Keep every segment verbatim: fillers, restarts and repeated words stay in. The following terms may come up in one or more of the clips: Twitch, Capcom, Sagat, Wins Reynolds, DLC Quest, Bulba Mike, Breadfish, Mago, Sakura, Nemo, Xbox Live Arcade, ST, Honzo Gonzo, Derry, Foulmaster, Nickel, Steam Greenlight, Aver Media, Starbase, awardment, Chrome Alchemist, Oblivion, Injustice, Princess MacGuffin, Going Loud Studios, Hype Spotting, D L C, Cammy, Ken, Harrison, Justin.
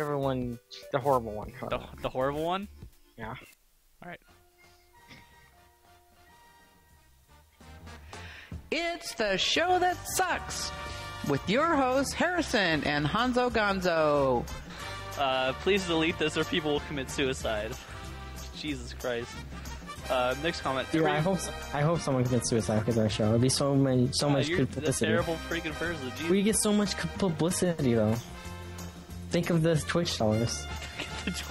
Whatever one, the horrible one. The, the horrible one? Yeah. Alright. It's the show that sucks! With your hosts, Harrison and Honzo Gonzo. Uh, please delete this or people will commit suicide. Jesus Christ. Uh, next comment. Yeah, I hope I hope someone commits suicide with our show. It'd be so many, so uh, much good publicity. Terrible freaking person. Jesus. We get so much publicity though. Think of the Twitch dollars. the Twitch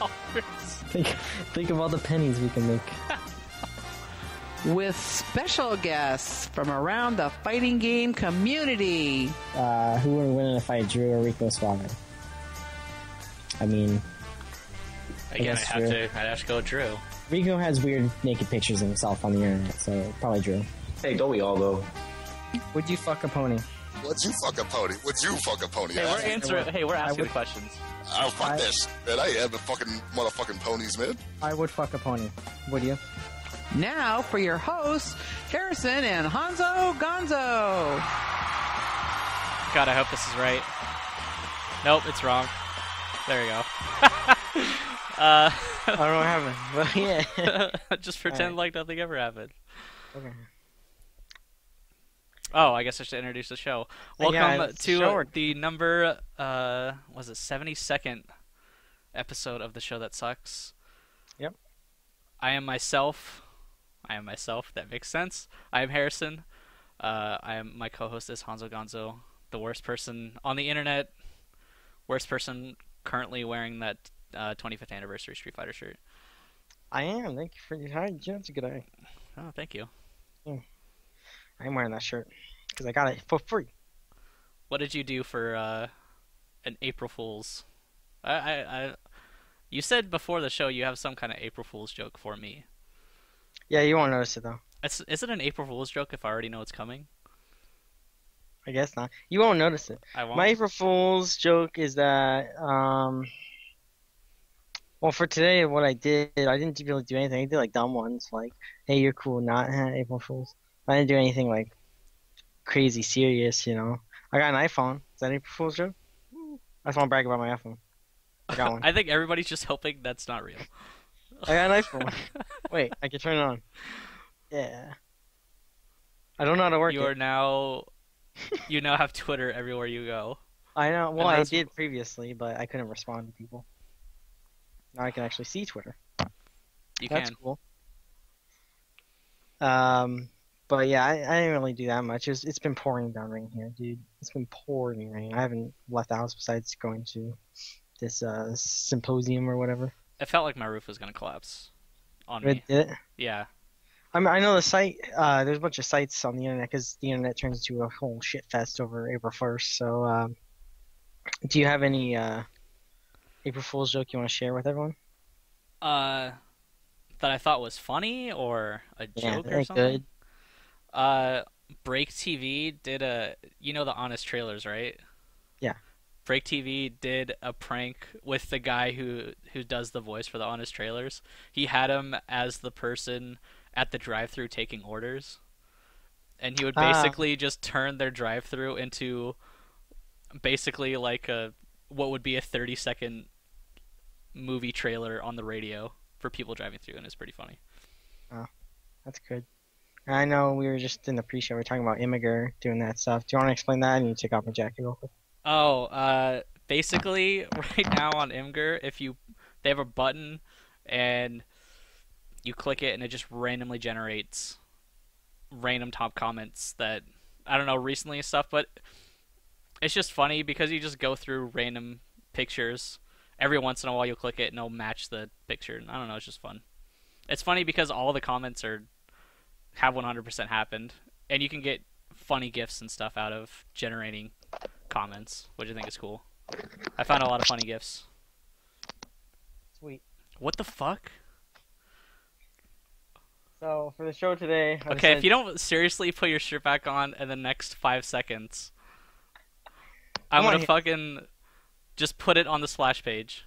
dollars. Think, think of all the pennies we can make. With special guests from around the fighting game community. Uh, who would win in a fight, Drew or Rico Swaney? I mean, again, I, I have Drew. to. I'd have to go with Drew. Rico has weird naked pictures of himself on the internet, so probably Drew. Hey, don't we all though? Would you fuck a pony? Would you fuck a pony? Would you fuck a pony? Hey, we're answering. Hey, we're asking would, questions. I'll fuck I, this, man. I am the fucking motherfucking ponies, man. I would fuck a pony. Would you? Now for your hosts, Harrison and Honzo Gonzo. God, I hope this is right. Nope, it's wrong. There you go. Uh, I don't know what happened. Well, yeah. Just pretend right. like nothing ever happened. Okay. Oh, I guess I should introduce the show. Welcome yeah, to short. the number, uh, was it seventy-second episode of the show that sucks. Yep. I am myself. I am myself. That makes sense. I am Harrison. Uh, I am my co-host is Honzo Gonzo, the worst person on the internet. Worst person currently wearing that. Uh, twenty-fifth anniversary Street Fighter shirt. I am. Thank you for your time. That's a good eye. Oh, thank you. Yeah. I'm wearing that shirt because I got it for free. What did you do for uh, an April Fool's? I, I, I, you said before the show you have some kind of April Fool's joke for me. Yeah, you won't notice it though. It's, is it an April Fool's joke if I already know it's coming? I guess not. You won't notice it. I won't. My April Fool's joke is that. Um, Well, for today, what I did, I didn't really do anything. I did like dumb ones, like, "Hey, you're cool," not April Fools. I didn't do anything like crazy serious, you know. I got an iPhone. Is that an April Fool's joke? I just want to brag about my iPhone. I got one. I think everybody's just hoping that's not real. I got an iPhone. Wait, I can turn it on. Yeah. I don't know how to work. You it. are now. You now have Twitter everywhere you go. I know. Well, I did previously, but I couldn't respond to people. Now I can actually see Twitter. You That's can. cool. Um, but yeah, I, I didn't really do that much. It was, it's been pouring down rain here, dude. It's been pouring rain. I haven't left the house besides going to this uh, symposium or whatever. It felt like my roof was gonna collapse on it, me. Did it? Yeah. I mean, I know the site. Uh, there's a bunch of sites on the internet because the internet turns into a whole shit fest over April first. So, um, do you have any? Uh, April Fool's joke you want to share with everyone? Uh, that I thought was funny or a yeah, joke or something. Good. Uh, Break T V did a you know the Honest Trailers, right? Yeah. Break T V did a prank with the guy who who does the voice for the Honest Trailers. He had him as the person at the drive-thru taking orders, and he would basically uh. just turn their drive-thru into basically like a what would be a thirty-second movie trailer on the radio for people driving through, and it's pretty funny. Oh, that's good. I know we were just in the pre-show, we were talking about Immiger doing that stuff. Do you want to explain that? I need to take off my jacket real quick. Oh, uh, basically, right now on Imgur, if you they have a button, and you click it, and it just randomly generates random top comments that, I don't know, recently and stuff, but it's just funny because you just go through random pictures. Every once in a while you'll click it and it'll match the picture. I don't know, it's just fun. It's funny because all the comments are have one hundred percent happened, and you can get funny GIFs and stuff out of generating comments, which I think is cool. I found a lot of funny GIFs. Sweet. What the fuck? So, for the show today... I okay, said... if you don't seriously put your shirt back on in the next five seconds... I'm gonna here. fucking just put it on the splash page.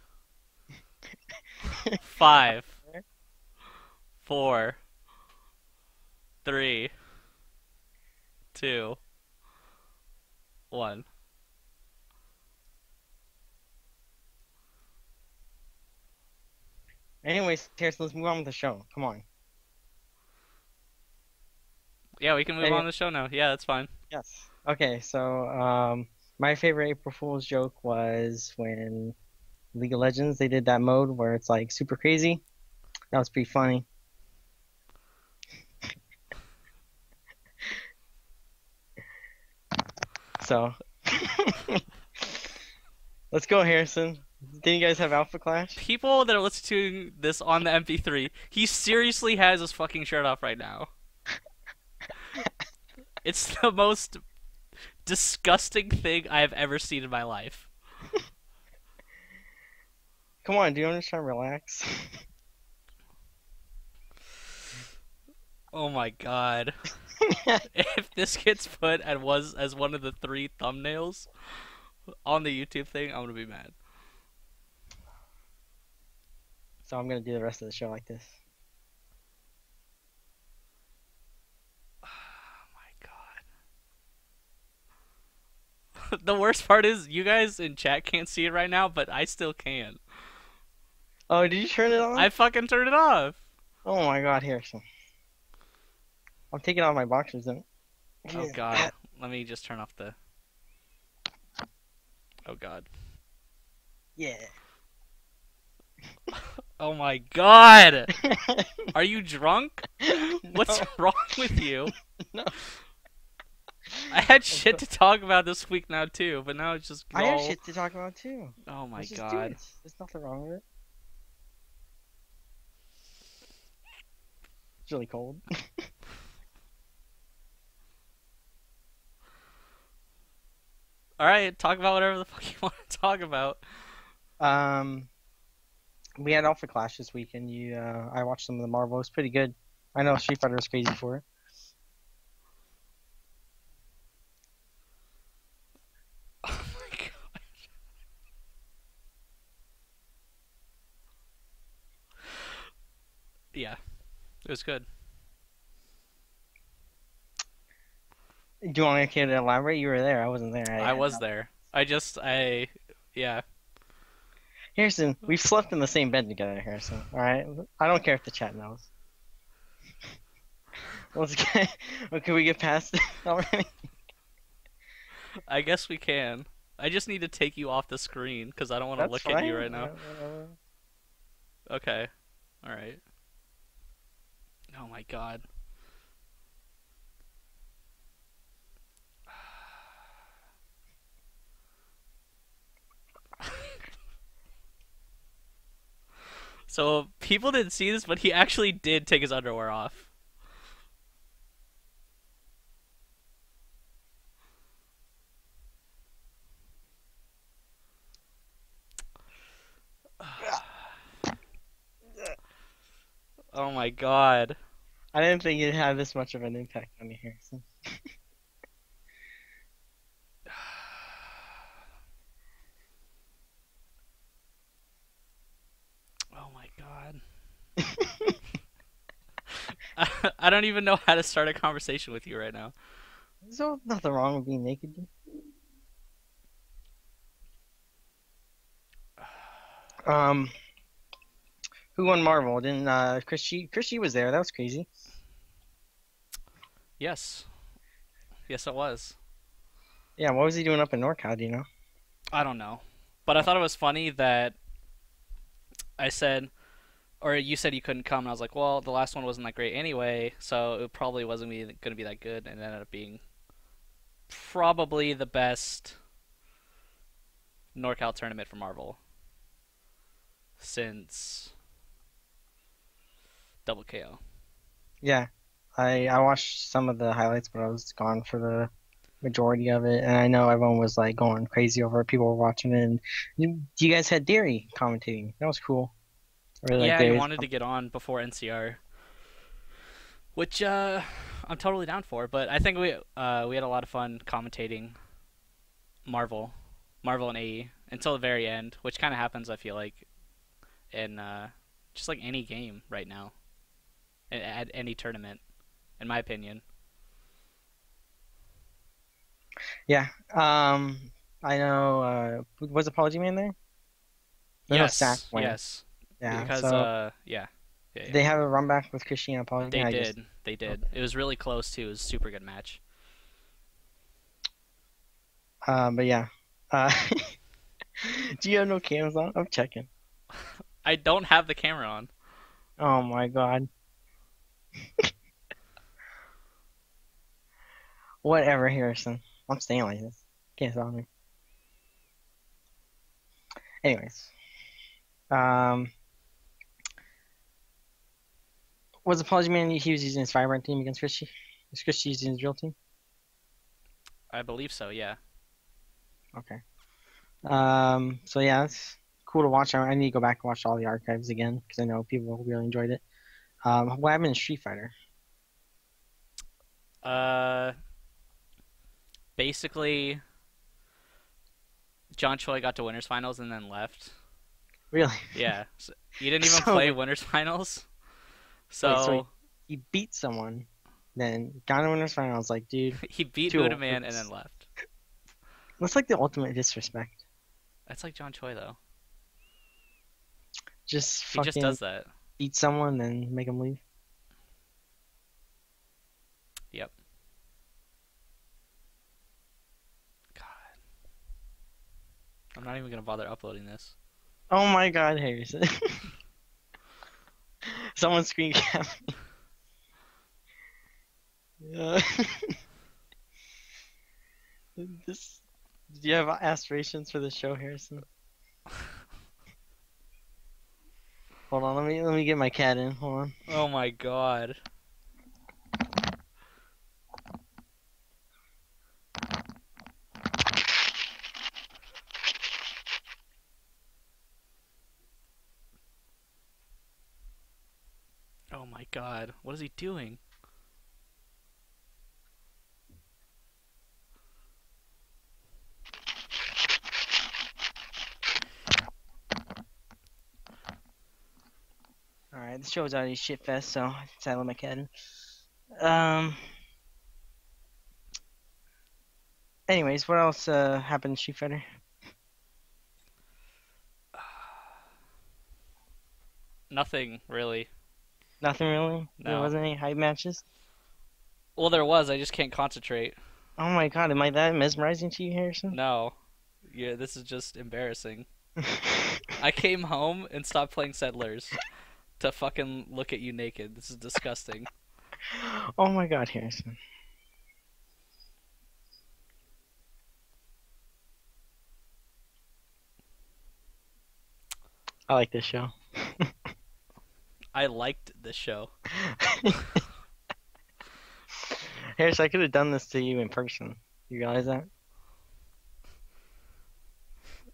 Five, four, three, two, one. Anyways, Terrence, let's move on with the show. Come on. Yeah, we can move hey. on to the show now. Yeah, that's fine. Yes. Okay, so um, my favorite April Fool's joke was when League of Legends, they did that mode where it's like super crazy. That was pretty funny. So, let's go, Harrison. Did you guys have Alpha Clash? People that are listening to this on the M P three, he seriously has his fucking shirt off right now. It's the most disgusting thing I've ever seen in my life. Come on, do you want to try and relax? Oh my god. If this gets put and was as one of the three thumbnails on the YouTube thing, I'm gonna be mad. So I'm gonna do the rest of the show like this. Oh my god. The worst part is you guys in chat can't see it right now, but I still can. Oh, did you turn it on? I fucking turned it off. Oh my god, Harrison. I'm taking off my boxers though. Oh yeah. God. Let me just turn off the... Oh god. Yeah. Oh my god. Are you drunk? No. What's wrong with you? No. I had shit to talk about this week now too, but now it's just all... I had shit to talk about too. Oh my Let's god. Just do it. There's nothing wrong with it. It's really cold. Alright, talk about whatever the fuck you want to talk about. Um, we had Alpha Clash this week, and you, uh, I watched some of the Marvel. It was pretty good. I know Street Fighter was crazy for it. Oh my god. Yeah, it was good. Do you want me to elaborate? You were there. I wasn't there. I, I was I there. I just, I, yeah. Harrison, we've slept in the same bed together, Harrison. All right? I don't care if the chat knows. Let's get, well, can we get past it already? I guess we can. I just need to take you off the screen because I don't want to look fine. at you right now. Okay. All right. Oh, my God. So, people didn't see this, but he actually did take his underwear off. Oh my god. I didn't think it had this much of an impact on me, Harrison. I, I don't even know how to start a conversation with you right now. So nothing wrong with being naked. Um, who won Marvel? Didn't uh, Chris G? Chris G was there. That was crazy. Yes, yes, it was. Yeah, what was he doing up in NorCal? Do you know? I don't know, but I thought it was funny that I said. Or you said you couldn't come, and I was like, well, the last one wasn't that great anyway, so it probably wasn't going to be that good, and it ended up being probably the best NorCal tournament for Marvel since Double K O. Yeah, I, I watched some of the highlights, but I was gone for the majority of it, and I know everyone was, like, going crazy over it. People were watching it, and you, you guys had Derry commentating. That was cool. Really yeah, like I wanted to get on before N C R, which uh, I'm totally down for. But I think we uh, we had a lot of fun commentating Marvel, Marvel and A E until the very end, which kind of happens. I feel like in uh, just like any game right now, at any tournament, in my opinion. Yeah, um, I know. Uh, was Apologyman there? I yes. Yes. Yeah. Because so uh, yeah. Yeah, yeah. They have a run back with Chris and Apologyman. They I did. Guess. They did. Okay. It was really close too. It was a super good match. Uh, but yeah. Uh, do you have no cameras on? I'm checking. I don't have the camera on. Oh my god. Whatever, Harrison. I'm staying like this. Can't stop me. Anyways. Um. Was Apologyman, he was using his Firebrand team against Chris G? Was Chris G using his real team? I believe so, yeah. Okay. Um, so yeah, it's cool to watch. I, I need to go back and watch all the archives again because I know people really enjoyed it. Um, what happened in Street Fighter? Uh, basically, John Choi got to Winners Finals and then left. Really? Yeah. So he didn't even so, play Winners Finals. So, wait, so he, he beat someone, then got to Winners Finals. Like, dude, he beat Buddha Man and then left. That's like the ultimate disrespect. That's like John Choi though. Just he fucking just does that. Beat someone and make them leave. Yep. God. I'm not even gonna bother uploading this. Oh my god, Harrison. Someone screen cap me. Yeah. This. Do you have aspirations for the show, Harrison? Hold on, let me let me get my cat in. Hold on. Oh my god. Oh my god. What is he doing? Alright, the show's already shitfest, so I decided to let my cat in. Um, anyways, what else uh, happened in Street Fighter? Uh, nothing, really. Nothing, really? No. There wasn't any hype matches? Well, there was. I just can't concentrate. Oh my god, am I that mesmerizing to you, Harrison? No. Yeah, this is just embarrassing. I came home and stopped playing Settlers. To fucking look at you naked. This is disgusting. Oh my god, Harrison. I like this show. I liked this show. Harrison, I could have done this to you in person. You realize that?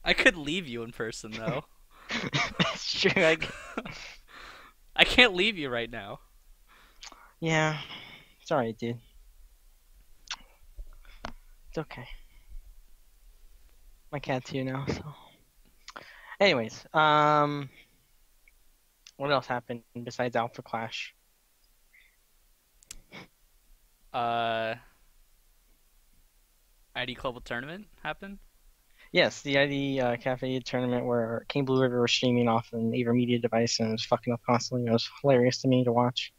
I could leave you in person, though. That's true, I could. I can't leave you right now. Yeah. It's alright, dude. It's okay. My cat's here now, so... Anyways, um... what else happened besides Alpha Clash? Uh... I D Global Tournament happened? Yes, the I D uh, Cafe tournament where King Blue River was streaming off an Aver Media device and it was fucking up constantly. It was hilarious to me to watch.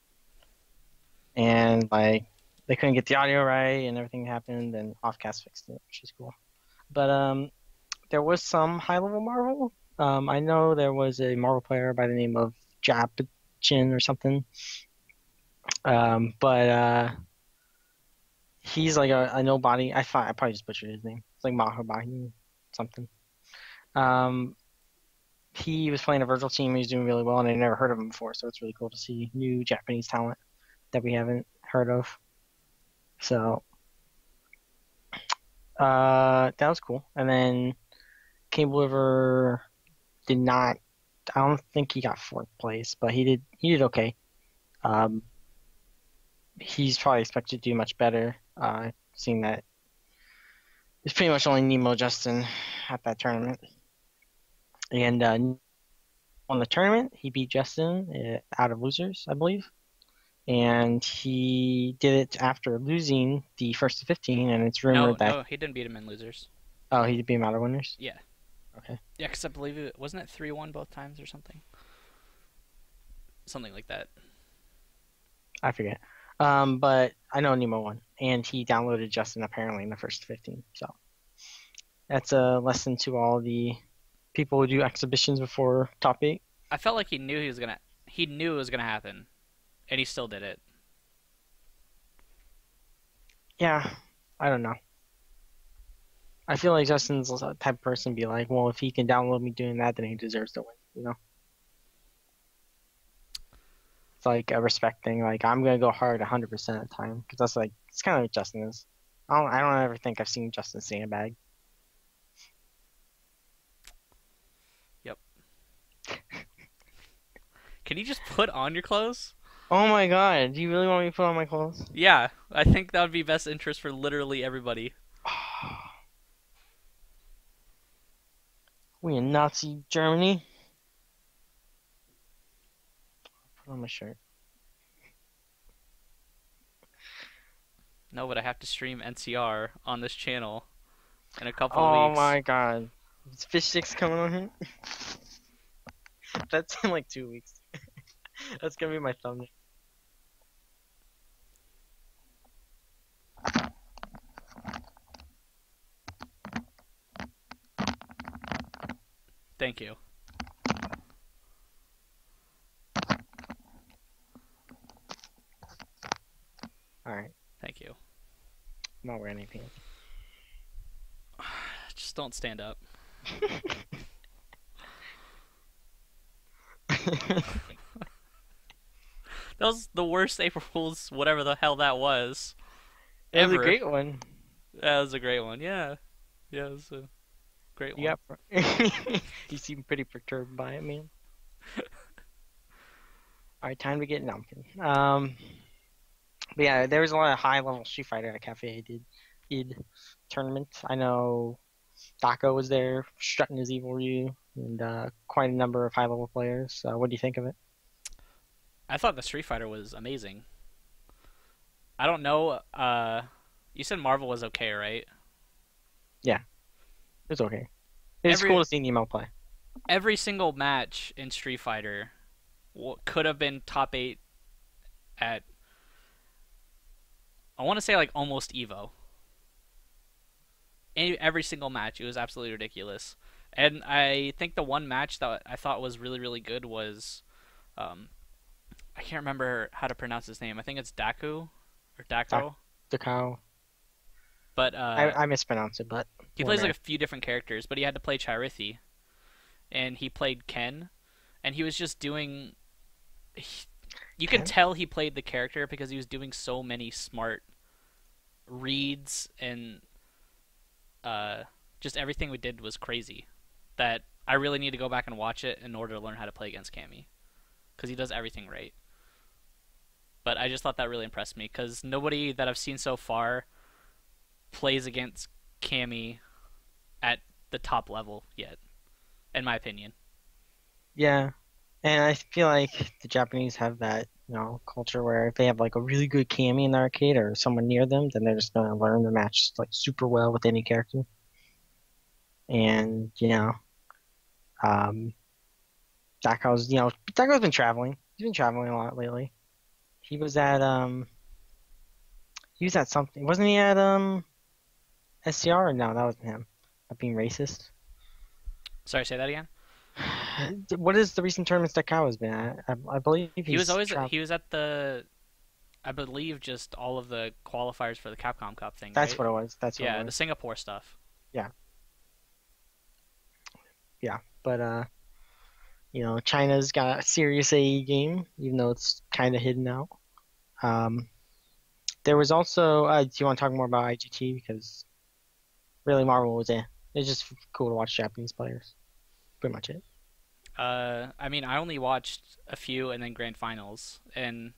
And, like, they couldn't get the audio right and everything happened and Offcast fixed it, which is cool. But, um, there was some high-level Marvel. Um, I know there was a Marvel player by the name of Japchin or something. Um, but, uh, he's, like, a, a nobody. I, thought, I probably just butchered his name. It's like Mahabahi. Something. Um, he was playing a Virgil team. He was doing really well, and I never heard of him before, so it's really cool to see new Japanese talent that we haven't heard of. So uh, that was cool. And then Cable River did not. I don't think he got fourth place, but he did. He did okay. Um, he's probably expected to do much better, uh, seeing that. It's pretty much only Nemo, Justin at that tournament. And uh, on the tournament, he beat Justin out of losers, I believe. And he did it after losing the first to fifteen, and it's rumored no, that... No, he didn't beat him in losers. Oh, he did beat him out of winners? Yeah. Okay. Yeah, because I believe it... Wasn't it three one both times or something? something like that. I forget. Um, but I know Nemo won, and he downloaded Justin apparently in the first fifteen. So that's a lesson to all the people who do exhibitions before top eight. I felt like he knew he was gonna. He knew it was gonna happen, and he still did it. Yeah, I don't know. I feel like Justin's the type of person to be like, well, if he can download me doing that, then he deserves to win. You know. Like a respect thing, like I'm gonna go hard one hundred percent of the time, because that's like it's kind of what Justin is. I don't, I don't ever think I've seen Justin sandbag. Yep. Can you just put on your clothes? Oh my god, do you really want me to put on my clothes? Yeah, I think that would be best interest for literally everybody. We in Nazi Germany. Put on my shirt. No, but I have to stream N C R on this channel in a couple oh of weeks. Oh my god. Is fish sticks coming on here? That's in like two weeks. That's gonna be my thumbnail. Thank you. Alright. Thank you. I'm not wearing anything. Just don't stand up. That was the worst April Fool's, whatever the hell that was. It ever. was a great one. That was a great one, yeah. Yeah, it was a great you one. Got... You seem pretty perturbed by it, man. Alright, time to get Numpkin. Um... But yeah, there was a lot of high-level Street Fighter at Cafe did id tournament. I know Daku was there, strutting his evil Ryu, and uh, quite a number of high-level players. Uh, what do you think of it? I thought the Street Fighter was amazing. I don't know. Uh, you said Marvel was okay, right? Yeah, it was okay. It was every, cool to see Nemo play. Every single match in Street Fighter could have been top eight at. I want to say like almost Evo. Any, every single match, it was absolutely ridiculous. And I think the one match that I thought was really, really good was, um, I can't remember how to pronounce his name. I think it's Daku or Daku. Daku. But uh, I, I mispronounced it. But he plays like a few different characters, but he had to play Chirithi, and he played Ken, and he was just doing. He, You can tell he played the character because he was doing so many smart reads, and uh, just everything we did was crazy that I really need to go back and watch it in order to learn how to play against Cammy, because he does everything right. But I just thought that really impressed me because nobody that I've seen so far plays against Cammy at the top level yet, in my opinion. Yeah. And I feel like the Japanese have that, you know, culture where if they have like a really good Cammy in the arcade or someone near them, then they're just gonna learn the match like super well with any character. And you know, um, Daku's you know Daku's been traveling. He's been traveling a lot lately. He was at um, he was at something. Wasn't he at um, S C R? Or no, that wasn't him. I'm being racist. Sorry, say that again. What is the recent tournaments that Kyle has been at? I, I believe he's he was always traveled. He was at the, I believe just all of the qualifiers for the Capcom Cup thing. That's right? What it was. That's what yeah, it was. The Singapore stuff. Yeah, yeah, but uh, you know, China's got a serious A E game, even though it's kind of hidden out. Um, there was also. Uh, do you want to talk more about I G T? Because really, Marvel was eh. It's just cool to watch Japanese players. Pretty much it. Uh, I mean, I only watched a few and then grand finals, and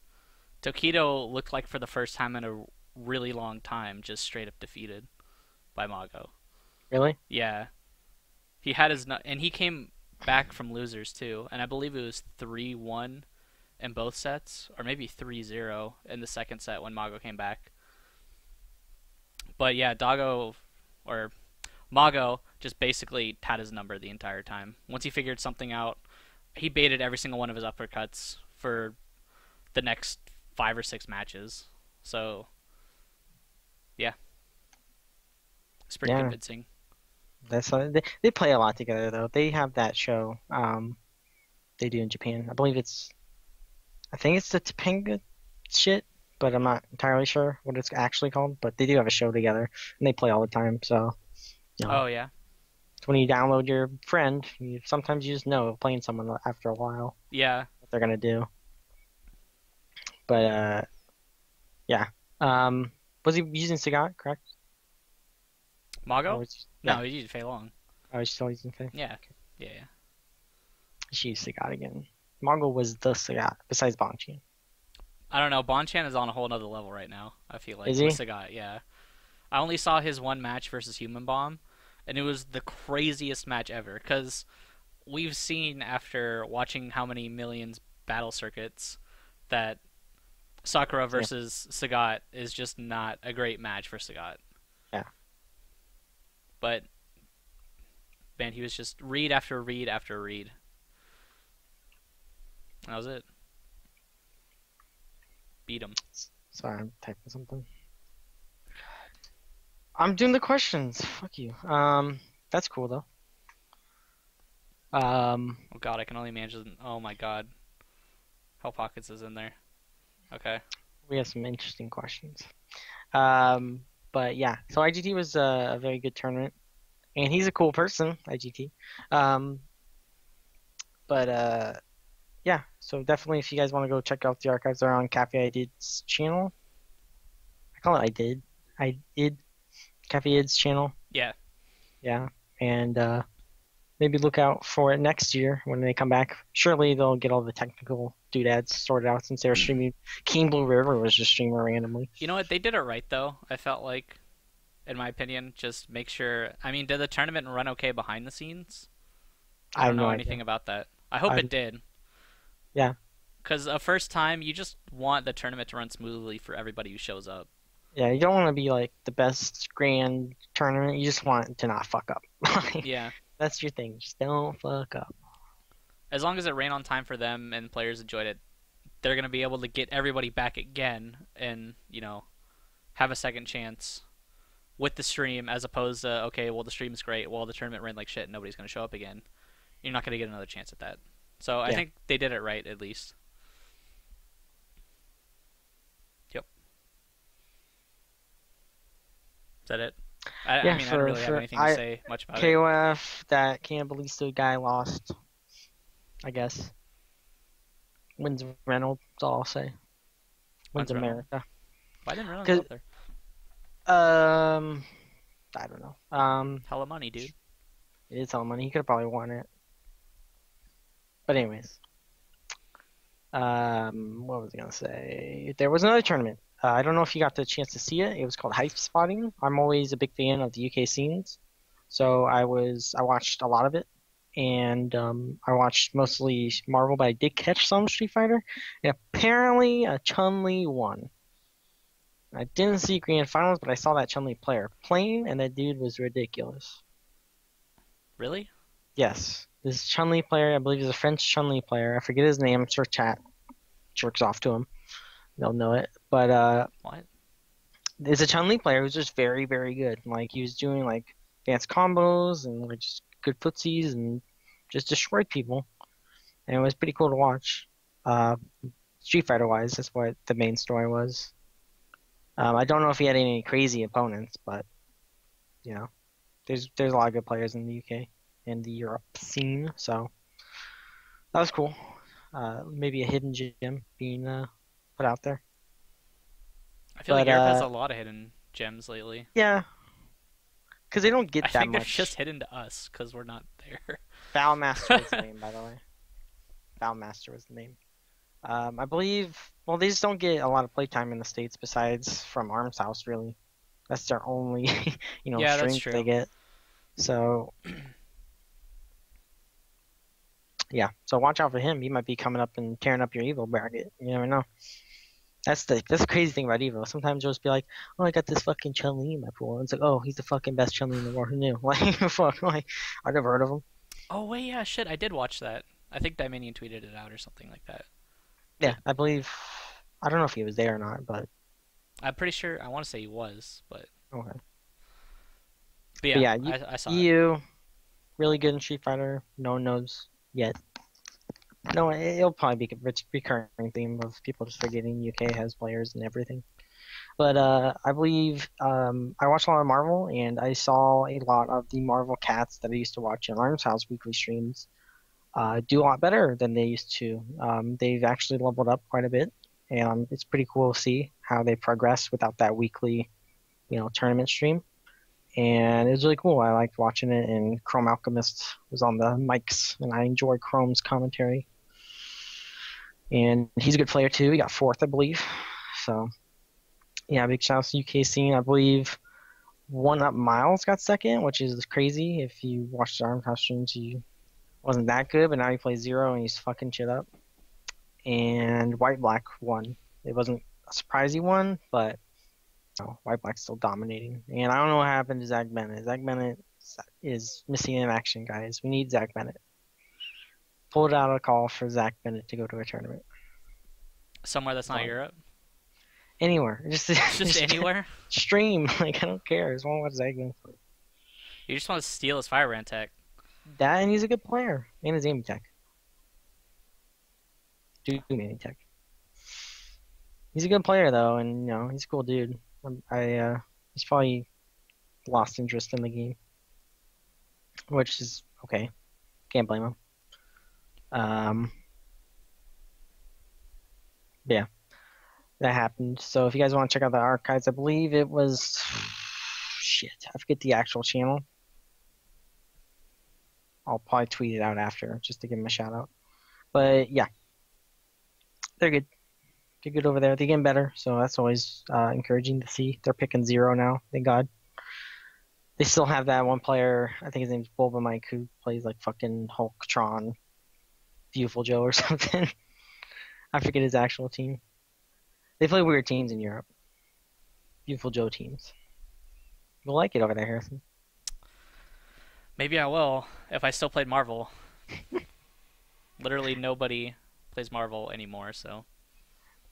Tokido looked like for the first time in a really long time just straight up defeated by Mago. Really? Yeah. He had his and he came back from losers too, and I believe it was three one in both sets, or maybe three zero in the second set when Mago came back. But yeah, Dago or Mago just basically had his number the entire time. Once he figured something out, he baited every single one of his uppercuts for the next five or six matches. So, yeah. It's pretty yeah. convincing. That's they, they play a lot together, though. They have that show um, they do in Japan. I believe it's... I think it's the Topanga shit, but I'm not entirely sure what it's actually called. But they do have a show together, and they play all the time, so... You know. Oh, yeah. It's when you download your friend, you, sometimes you just know playing someone after a while. Yeah. What they're going to do. But, uh... Yeah. Um, was he using Sagat, correct? Mago? Was, no, yeah. he used Fei Long. Oh, he's still using Fei? Yeah. Okay. Yeah, yeah. She used Sagat again. Mago was the Sagat, besides Bonchan. I don't know. Bonchan is on a whole nother level right now, I feel like. Is he? Sagat, yeah. I only saw his one match versus Human Bomb, and it was the craziest match ever, because we've seen, after watching how many millions battle circuits, that Sakura versus yeah. Sagat is just not a great match for Sagat. Yeah. But, man, he was just read after read after read. That was it. Beat him. Sorry, I'm typing something. I'm doing the questions. Fuck you. Um, that's cool, though. Um. Oh, God, I can only imagine. Oh, my God. Hellpockets is in there. Okay. We have some interesting questions. Um, but, yeah. So, I G T was a, a very good tournament. And he's a cool person, I G T. Um, but, uh, yeah. So, definitely, if you guys want to go check out the archives, they're on Cafe Idid's channel. I call it I Did. I Did. Cafe Id's channel. Yeah. Yeah. And uh, maybe look out for it next year when they come back. Surely they'll get all the technical doodads sorted out since they were streaming. King Blue River was just streaming randomly. You know what? They did it right, though. I felt like, in my opinion, just make sure. I mean, did the tournament run okay behind the scenes? I, I don't know no anything idea. about that. I hope I... it did. Yeah. Because a first time, you just want the tournament to run smoothly for everybody who shows up. Yeah, you don't want to be, like, the best grand tournament. You just want to not fuck up. Yeah. That's your thing. Just don't fuck up. As long as it ran on time for them and players enjoyed it, they're going to be able to get everybody back again and, you know, have a second chance with the stream as opposed to, okay, well, the stream's great. Well, the tournament ran like shit and nobody's going to show up again. You're not going to get another chance at that. So I yeah. think they did it right, at least. Is that it? I, yeah, I mean, for, I don't really for, have anything to I, say much about K O F, it. K O F, that Campbellista guy lost, I guess. Wins Reynolds, all I'll say. Wins America. Reynolds. Why didn't Reynolds go there? Um, I don't know. Um, Hella money, dude. It is hella money. He could have probably won it. But anyways. Um, what was I going to say? There was another tournament. Uh, I don't know if you got the chance to see it. It was called Hype Spotting. I'm always a big fan of the U K scenes, so I was I watched a lot of it, and um, I watched mostly Marvel, but I did catch some Street Fighter. And apparently, a Chun-Li won. I didn't see Grand Finals, but I saw that Chun-Li player playing, and that dude was ridiculous. Really? Yes. This Chun-Li player, I believe, is a French Chun-Li player. I forget his name. I'm sure chat jerks off to him. They'll know it. But uh, what? There's a Chun-Li player who's just very, very good. Like, he was doing, like, advanced combos and, like, just good footsies and just destroyed people. And it was pretty cool to watch. Uh, Street Fighter-wise, that's what the main story was. Um, I don't know if he had any crazy opponents, but, you know, there's, there's a lot of good players in the U K and the Europe scene. So that was cool. Uh, maybe a hidden gem being uh, put out there. I feel but, like Europe uh, has a lot of hidden gems lately. Yeah. Because they don't get I that much. I think they're just hidden to us because we're not there. Foulmaster was the name, by the way. Foulmaster was the name. Um, I believe... Well, they just don't get a lot of playtime in the States besides from Arms House, really. That's their only you know, yeah, strength they get. So... yeah. So watch out for him. He might be coming up and tearing up your evil bracket. You never know. That's the that's the crazy thing about Evo. Sometimes you'll just be like, oh, I got this fucking Chun-Li in my pool. And it's like, oh, he's the fucking best Chun-Li in the world. Who knew? Like, fuck, like, I've never heard of him. Oh, wait, yeah, shit, I did watch that. I think Dominion tweeted it out or something like that. Yeah, I believe. I don't know if he was there or not, but I'm pretty sure. I want to say he was, but okay. But yeah, but yeah you, I, I saw you. It. Really good in Street Fighter. No one knows yet. No, it'll probably be a recurring theme of people just forgetting U K has players and everything. But uh, I believe um, I watched a lot of Marvel, and I saw a lot of the Marvel cats that I used to watch in Arms House weekly streams uh, do a lot better than they used to. Um, they've actually leveled up quite a bit, and it's pretty cool to see how they progress without that weekly, you know, tournament stream. And it was really cool. I liked watching it, and Chrome Alchemist was on the mics, and I enjoy Chrome's commentary. And he's a good player too. He got fourth, I believe. So, yeah, big shout out to U K scene. I believe One Up Miles got second, which is crazy. If you watched the Arms House streams, he wasn't that good, but now he plays Zero and he's fucking shit up. And White Black won. It wasn't a surprise he won, but you know, White Black's still dominating. And I don't know what happened to Zach Bennett. Zach Bennett is missing in action, guys. We need Zach Bennett. Pulled out a call for Zach Bennett to go to a tournament. Somewhere that's not um, Europe? Anywhere. Just, just, just anywhere? Stream. Like, I don't care. I just want to watch Zach Bennett. You just want to steal his Firebrand tech. That, and he's a good player. And his aiming tech. Dude, aiming tech. He's a good player, though, and, you know, he's a cool dude. I, uh, he's probably lost interest in the game. Which is okay. Can't blame him. Um, yeah, that happened. So if you guys want to check out the archives, I believe it was, shit, I forget the actual channel. I'll probably tweet it out after just to give them a shout out. But yeah, they're good. They're good over there. They're getting better. So that's always uh, encouraging to see. They're picking Zero now. Thank God. They still have that one player. I think his name's Bulba Mike, who plays like fucking Hulktron. Beautiful Joe or something. I forget his actual team. They play weird teams in Europe. Beautiful Joe teams. You'll like it over there, Harrison. Maybe I will if I still played Marvel. Literally nobody plays Marvel anymore, so.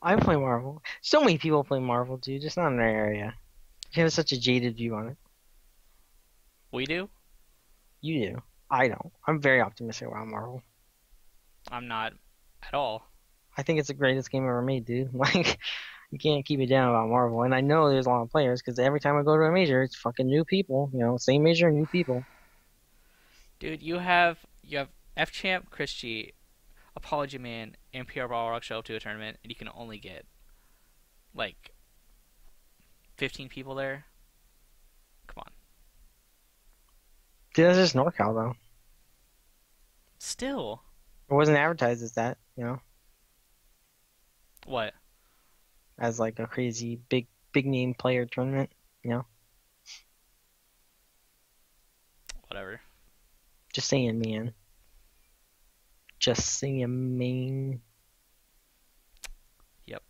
I play Marvel. So many people play Marvel, dude. Just not in our area. You have such a jaded view on it. We do? You do. I don't. I'm very optimistic about Marvel. I'm not at all. I think it's the greatest game ever made, dude. Like, you can't keep it down about Marvel. And I know there's a lot of players, because every time I go to a major, it's fucking new people. You know, same major, new people. Dude, you have you have F-Champ, Chris G, Apologyman, and P R Ball Rock show up to a tournament, and you can only get, like, fifteen people there. Come on. Dude, that's just NorCal, though. Still. It wasn't advertised as that, you know? What? As like a crazy big big name player tournament, you know? Whatever. Just saying, man. Just saying, man. Yep.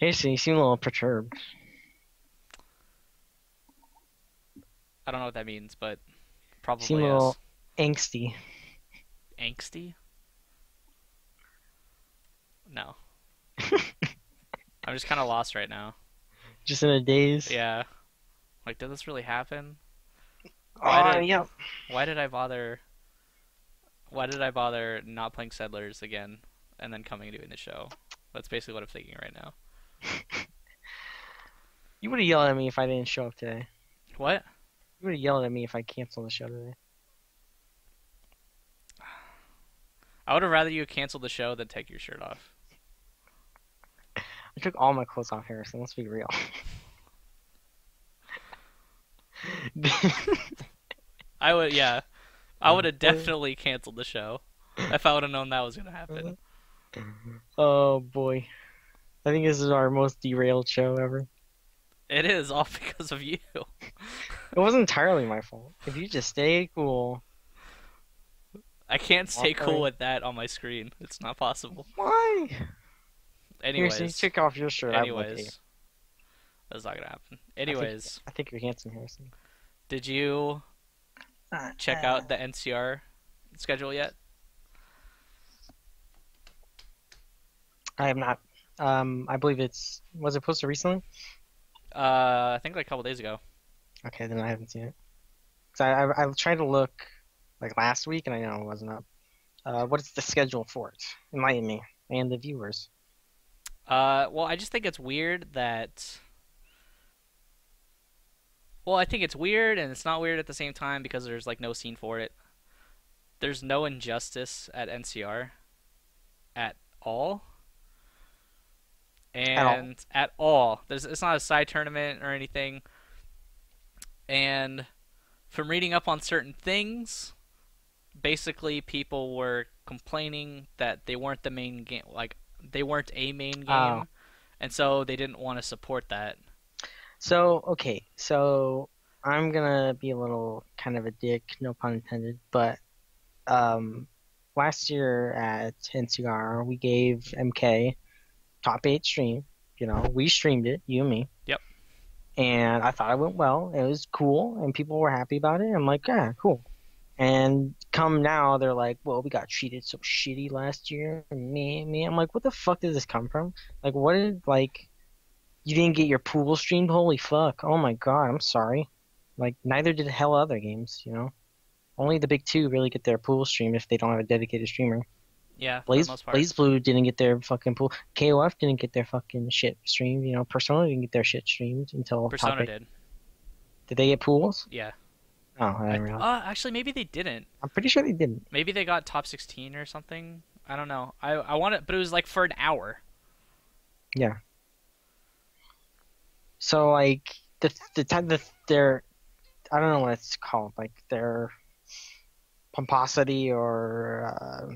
Harrison, you seem a little perturbed. I don't know what that means, but probably seem a little angsty. Angsty? No. I'm just kind of lost right now. Just in a daze? Yeah. Like, did this really happen? Why uh, did, yeah. Why did I bother... Why did I bother not playing Settlers again and then coming to the show? That's basically what I'm thinking right now. You would have yelled at me if I didn't show up today. What? You would have yelled at me if I canceled the show today. I would have rather you cancel the show than take your shirt off. I took all my clothes off, Harrison. Let's be real. I would, yeah. I would have definitely canceled the show if I would have known that was going to happen. Oh, boy. I think this is our most derailed show ever. It is, all because of you. It wasn't entirely my fault. If you just stay cool... I can't stay cool with that on my screen. It's not possible. Why? Anyways. Harrison, take off your shirt. Anyways. That's not going to happen. Anyways. I think, I think you're handsome, Harrison. Did you uh, check uh, out the N C R schedule yet? I have not. Um, I believe it's... Was it posted recently? Uh, I think like a couple days ago. Okay, then I haven't seen it. So I, I, I tried to look like last week, and I know it wasn't up. Uh, what is the schedule for it? Enlighten me and the viewers. Uh, well, I just think it's weird that... Well, I think it's weird, and it's not weird at the same time because there's like no scene for it. There's no injustice at N C R at all. And at all, at all. There's, it's not a side tournament or anything. And from reading up on certain things, basically people were complaining that they weren't the main game, like they weren't a main game, oh. and so they didn't want to support that. So okay, so I'm gonna be a little kind of a dick, no pun intended, but um, last year at N C R we gave M K top eight stream, you know, we streamed it, you and me. Yep. And I thought it went well. It was cool, and people were happy about it. I'm like, yeah, cool. And come now, they're like, well, we got treated so shitty last year. Me, me. I'm like, what the fuck did this come from? Like, what did, like, you didn't get your pool streamed? Holy fuck. Oh my god, I'm sorry. Like, neither did hell other games, you know? Only the big two really get their pool stream if they don't have a dedicated streamer. Yeah, Blaze, Blaze Blue didn't get their fucking pool. K O F didn't get their fucking shit streamed. You know, Persona didn't get their shit streamed until Persona topic. did. Did they get pools? Yeah. Oh, I didn't realize. Uh, actually, maybe they didn't. I'm pretty sure they didn't. Maybe they got top sixteen or something. I don't know. I I want it, but it was like for an hour. Yeah. So like the the time the their, I don't know what it's called. Like their pomposity or. Uh,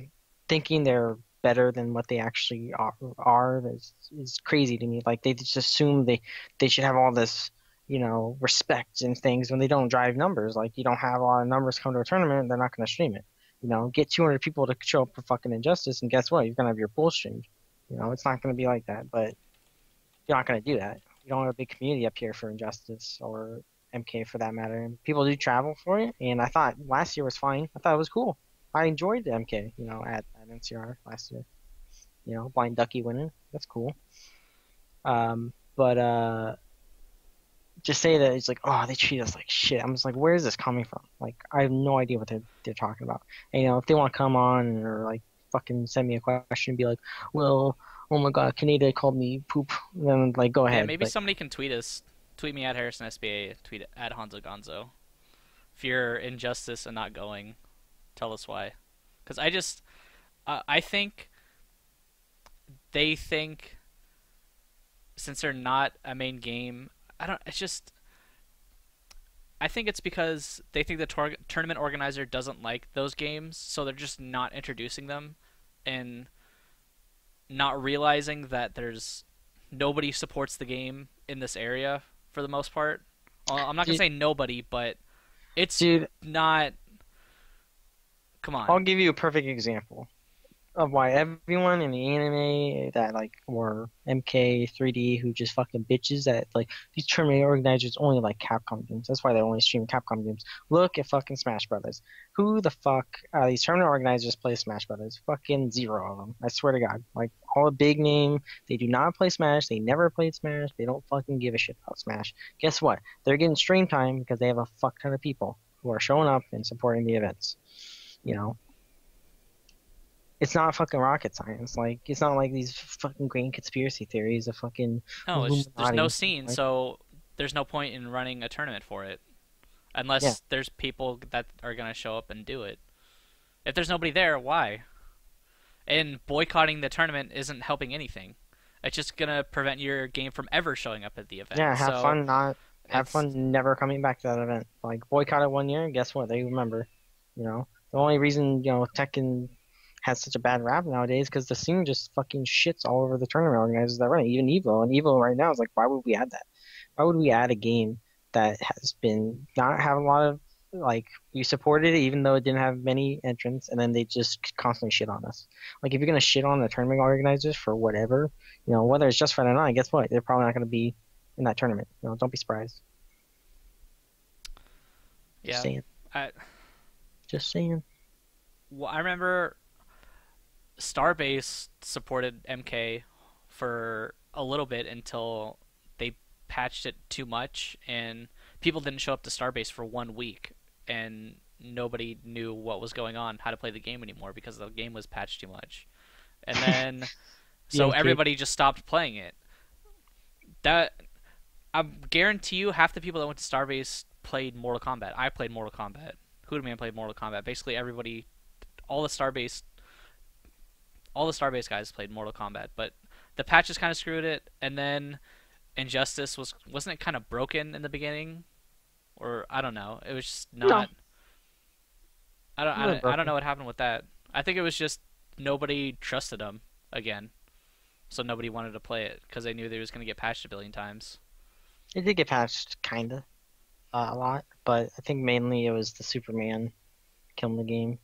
Thinking they're better than what they actually are, are is, is crazy to me. Like they just assume they they should have all this, you know, respect and things when they don't drive numbers. Like you don't have a lot of numbers come to a tournament, they're not going to stream it. You know, get two hundred people to show up for fucking Injustice, and guess what? You're going to have your pool streamed. You know, it's not going to be like that, but you're not going to do that. You don't have a big community up here for Injustice or M K for that matter. And people do travel for it, and I thought last year was fine. I thought it was cool. I enjoyed the M K, you know, at, at N C R last year. You know, Blind Ducky winning. That's cool. Um, but uh, just say that it's like, oh, they treat us like shit. I'm just like, where is this coming from? Like, I have no idea what they're, they're talking about. And, you know, if they want to come on or, like, fucking send me a question and be like, well, oh, my God, Canada called me poop, then, like, go ahead. Yeah, maybe but, somebody can tweet us. Tweet me at Harrison S B A. Tweet at Honzo Gonzo. If you're Injustice and not going, tell us why, because I just, uh, I think they think since they're not a main game, I don't. It's just, I think it's because they think the tor tournament organizer doesn't like those games, so they're just not introducing them, and not realizing that there's nobody supports the game in this area for the most part. Well, I'm not gonna dude, say nobody, but it's dude. not. Come on. I'll give you a perfect example of why everyone in the anime that like or M K three D who just fucking bitches that like these tournament organizers only like Capcom games. That's why they only stream Capcom games. Look at fucking Smash Brothers. Who the fuck uh, these tournament organizers play Smash Brothers? Fucking zero of them. I swear to God. Like all a big name. They do not play Smash. They never played Smash. They don't fucking give a shit about Smash. Guess what? They're getting stream time because they have a fuck ton of people who are showing up and supporting the events. You know, it's not fucking rocket science. Like, it's not like these fucking green conspiracy theories of fucking. No, it's just, there's no scene, like, so there's no point in running a tournament for it, unless yeah. there's people that are gonna show up and do it. If there's nobody there, why? And boycotting the tournament isn't helping anything. It's just gonna prevent your game from ever showing up at the event. Yeah, have so fun not have it's... fun never coming back to that event. Like boycott it one year, and guess what? They remember, you know. The only reason, you know, Tekken has such a bad rap nowadays is because the scene just fucking shits all over the tournament organizers that run it. Even Evo. And Evo right now is like, why would we add that? Why would we add a game that has been not have a lot of, like, you supported it even though it didn't have many entrants, and then they just constantly shit on us. Like, if you're going to shit on the tournament organizers for whatever, you know, whether it's just for the night, guess what? They're probably not going to be in that tournament. You know, don't be surprised. Yeah. Just saying. I... Just saying. Well, I remember Starbase supported M K for a little bit until they patched it too much, and people didn't show up to Starbase for one week, and nobody knew what was going on, how to play the game anymore, because the game was patched too much. And then, so okay. everybody just stopped playing it. That, I guarantee you, half the people that went to Starbase played Mortal Kombat. I played Mortal Kombat. Hoodaman played Mortal Kombat. Basically, everybody, all the Starbase, all the Starbase guys played Mortal Kombat. But the patches kind of screwed it, and then Injustice was wasn't it kind of broken in the beginning, or I don't know. It was just not. No. I don't. I don't, I don't know what happened with that. I think it was just nobody trusted them again, so nobody wanted to play it because they knew they was gonna get patched a billion times. It did get patched, kinda. Uh, a lot, but I think mainly it was the Superman killing the game.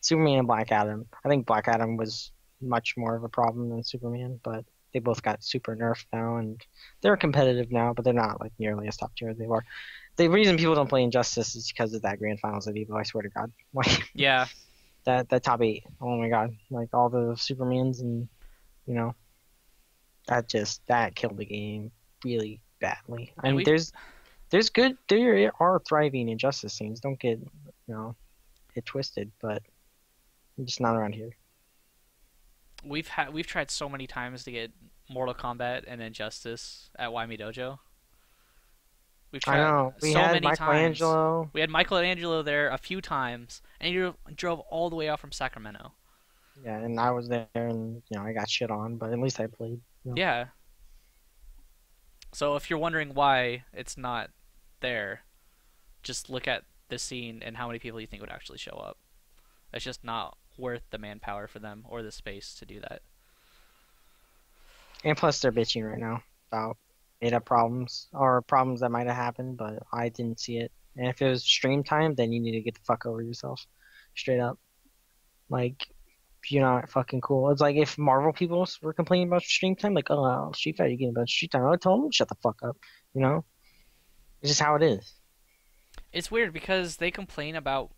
Superman and Black Adam. I think Black Adam was much more of a problem than Superman, but they both got super nerfed now, and they're competitive now, but they're not like nearly as top tier as they were. The reason people don't play Injustice is because of that Grand Finals of Evil, I swear to God. Like, yeah. That, that top eight. Oh my God. Like all the Supermans and, you know, that just, that killed the game really badly. I mean, we... there's... There's good, there are thriving Injustice scenes. Don't get, you know, get twisted, but I'm just not around here. We've had, we've tried so many times to get Mortal Kombat and Injustice at Wyoming Dojo. We've tried I know. We so had many Michelangelo. Times. We had Michelangelo there a few times, and he drove all the way out from Sacramento. Yeah, and I was there, and you know, I got shit on, but at least I played. You know. Yeah. So if you're wondering why it's not there, just look at the scene and how many people you think would actually show up. It's just not worth the manpower for them or the space to do that. And plus they're bitching right now about made-up problems or problems that might have happened, but I didn't see it. And if it was stream time, then you need to get the fuck over yourself. Straight up. Like... You're not fucking cool. It's like if Marvel people were complaining about stream time, like, oh, Street Fighter, you're getting a bunch of street time. I told them, shut the fuck up. You know? It's just how it is. It's weird because they complain about.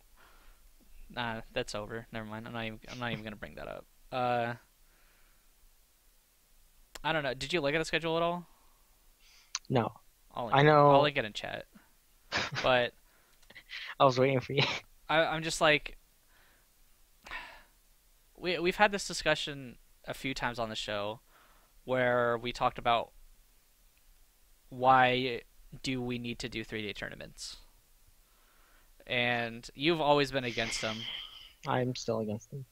Nah, that's over. Never mind. I'm not even. I'm not even gonna bring that up. Uh. I don't know. Did you look at the schedule at all? No. I'll I know. It. I'll link it in chat. But. I was waiting for you. I, I'm just like. We, we've had this discussion a few times on the show where we talked about why do we need to do three-day tournaments? And you've always been against them. I'm still against them.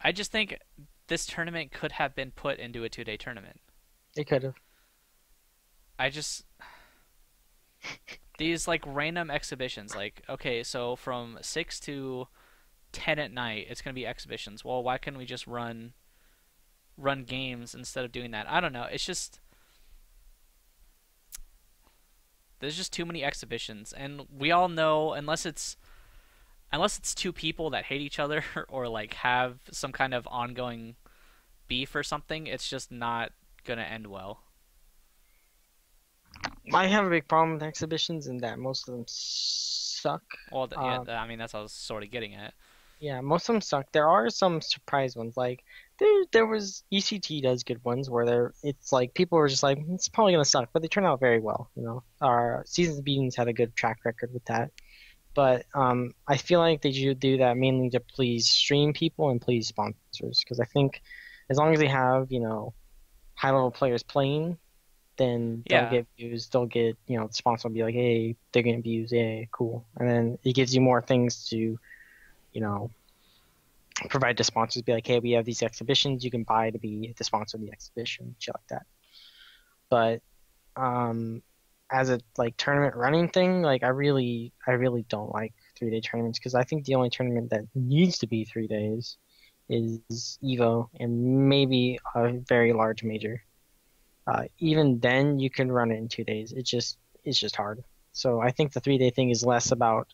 I just think this tournament could have been put into a two-day tournament. It could have. I just... These, like, random exhibitions. Like, okay, so from six to... ten at night, it's going to be exhibitions. Well, why couldn't we just run run games instead of doing that? I don't know. It's just... There's just too many exhibitions. And we all know, unless it's... Unless it's two people that hate each other or, like, have some kind of ongoing beef or something, it's just not going to end well. I have a big problem with exhibitions in that most of them suck. Well, the, um, yeah, I mean, that's what I was sort of getting at. Yeah, most of them suck. There are some surprise ones. Like, there there was... E C T does good ones where they're, it's like people were just like, it's probably going to suck, but they turn out very well, you know? Our Seasons of Beatings had a good track record with that. But um, I feel like they should do that mainly to please stream people and please sponsors. Because I think as long as they have, you know, high-level players playing, then they'll yeah. get views, they'll get, you know, the sponsor will be like, hey, they're getting views, yeah, cool. And then it gives you more things to... you know, provide to sponsors, be like, hey, we have these exhibitions you can buy to be the sponsor of the exhibition, shit like that. But um, as a like tournament running thing, like I really, I really don't like three-day tournaments because I think the only tournament that needs to be three days is Evo and maybe a very large major. Uh, even then, you can run it in two days. It just, it's just hard. So I think the three-day thing is less about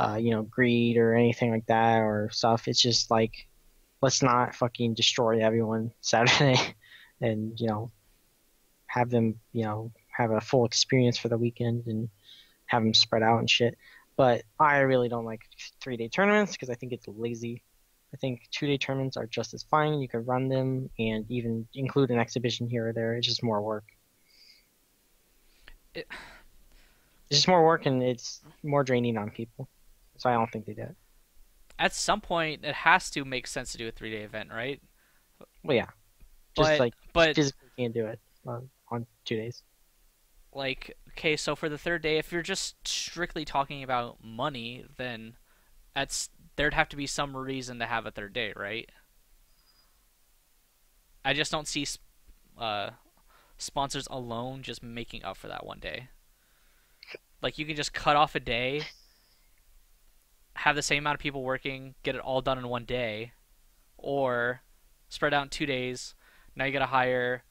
Uh, you know, greed or anything like that or stuff. It's just like, let's not fucking destroy everyone Saturday and, you know, have them, you know, have a full experience for the weekend and have them spread out and shit. But I really don't like three-day tournaments because I think it's lazy. I think two-day tournaments are just as fine. You could run them and even include an exhibition here or there. It's just more work. It... It's just more work and it's more draining on people. So I don't think they do it. At some point, it has to make sense to do a three-day event, right? Well, yeah. Just but, like but, physically can't do it on, on two days. Like, okay, so for the third day, if you're just strictly talking about money, then that's there'd have to be some reason to have a third day, right? I just don't see sp uh, sponsors alone just making up for that one day. Like, you can just cut off a day, have the same amount of people working, get it all done in one day, or spread out in two days. Now you gotta hire,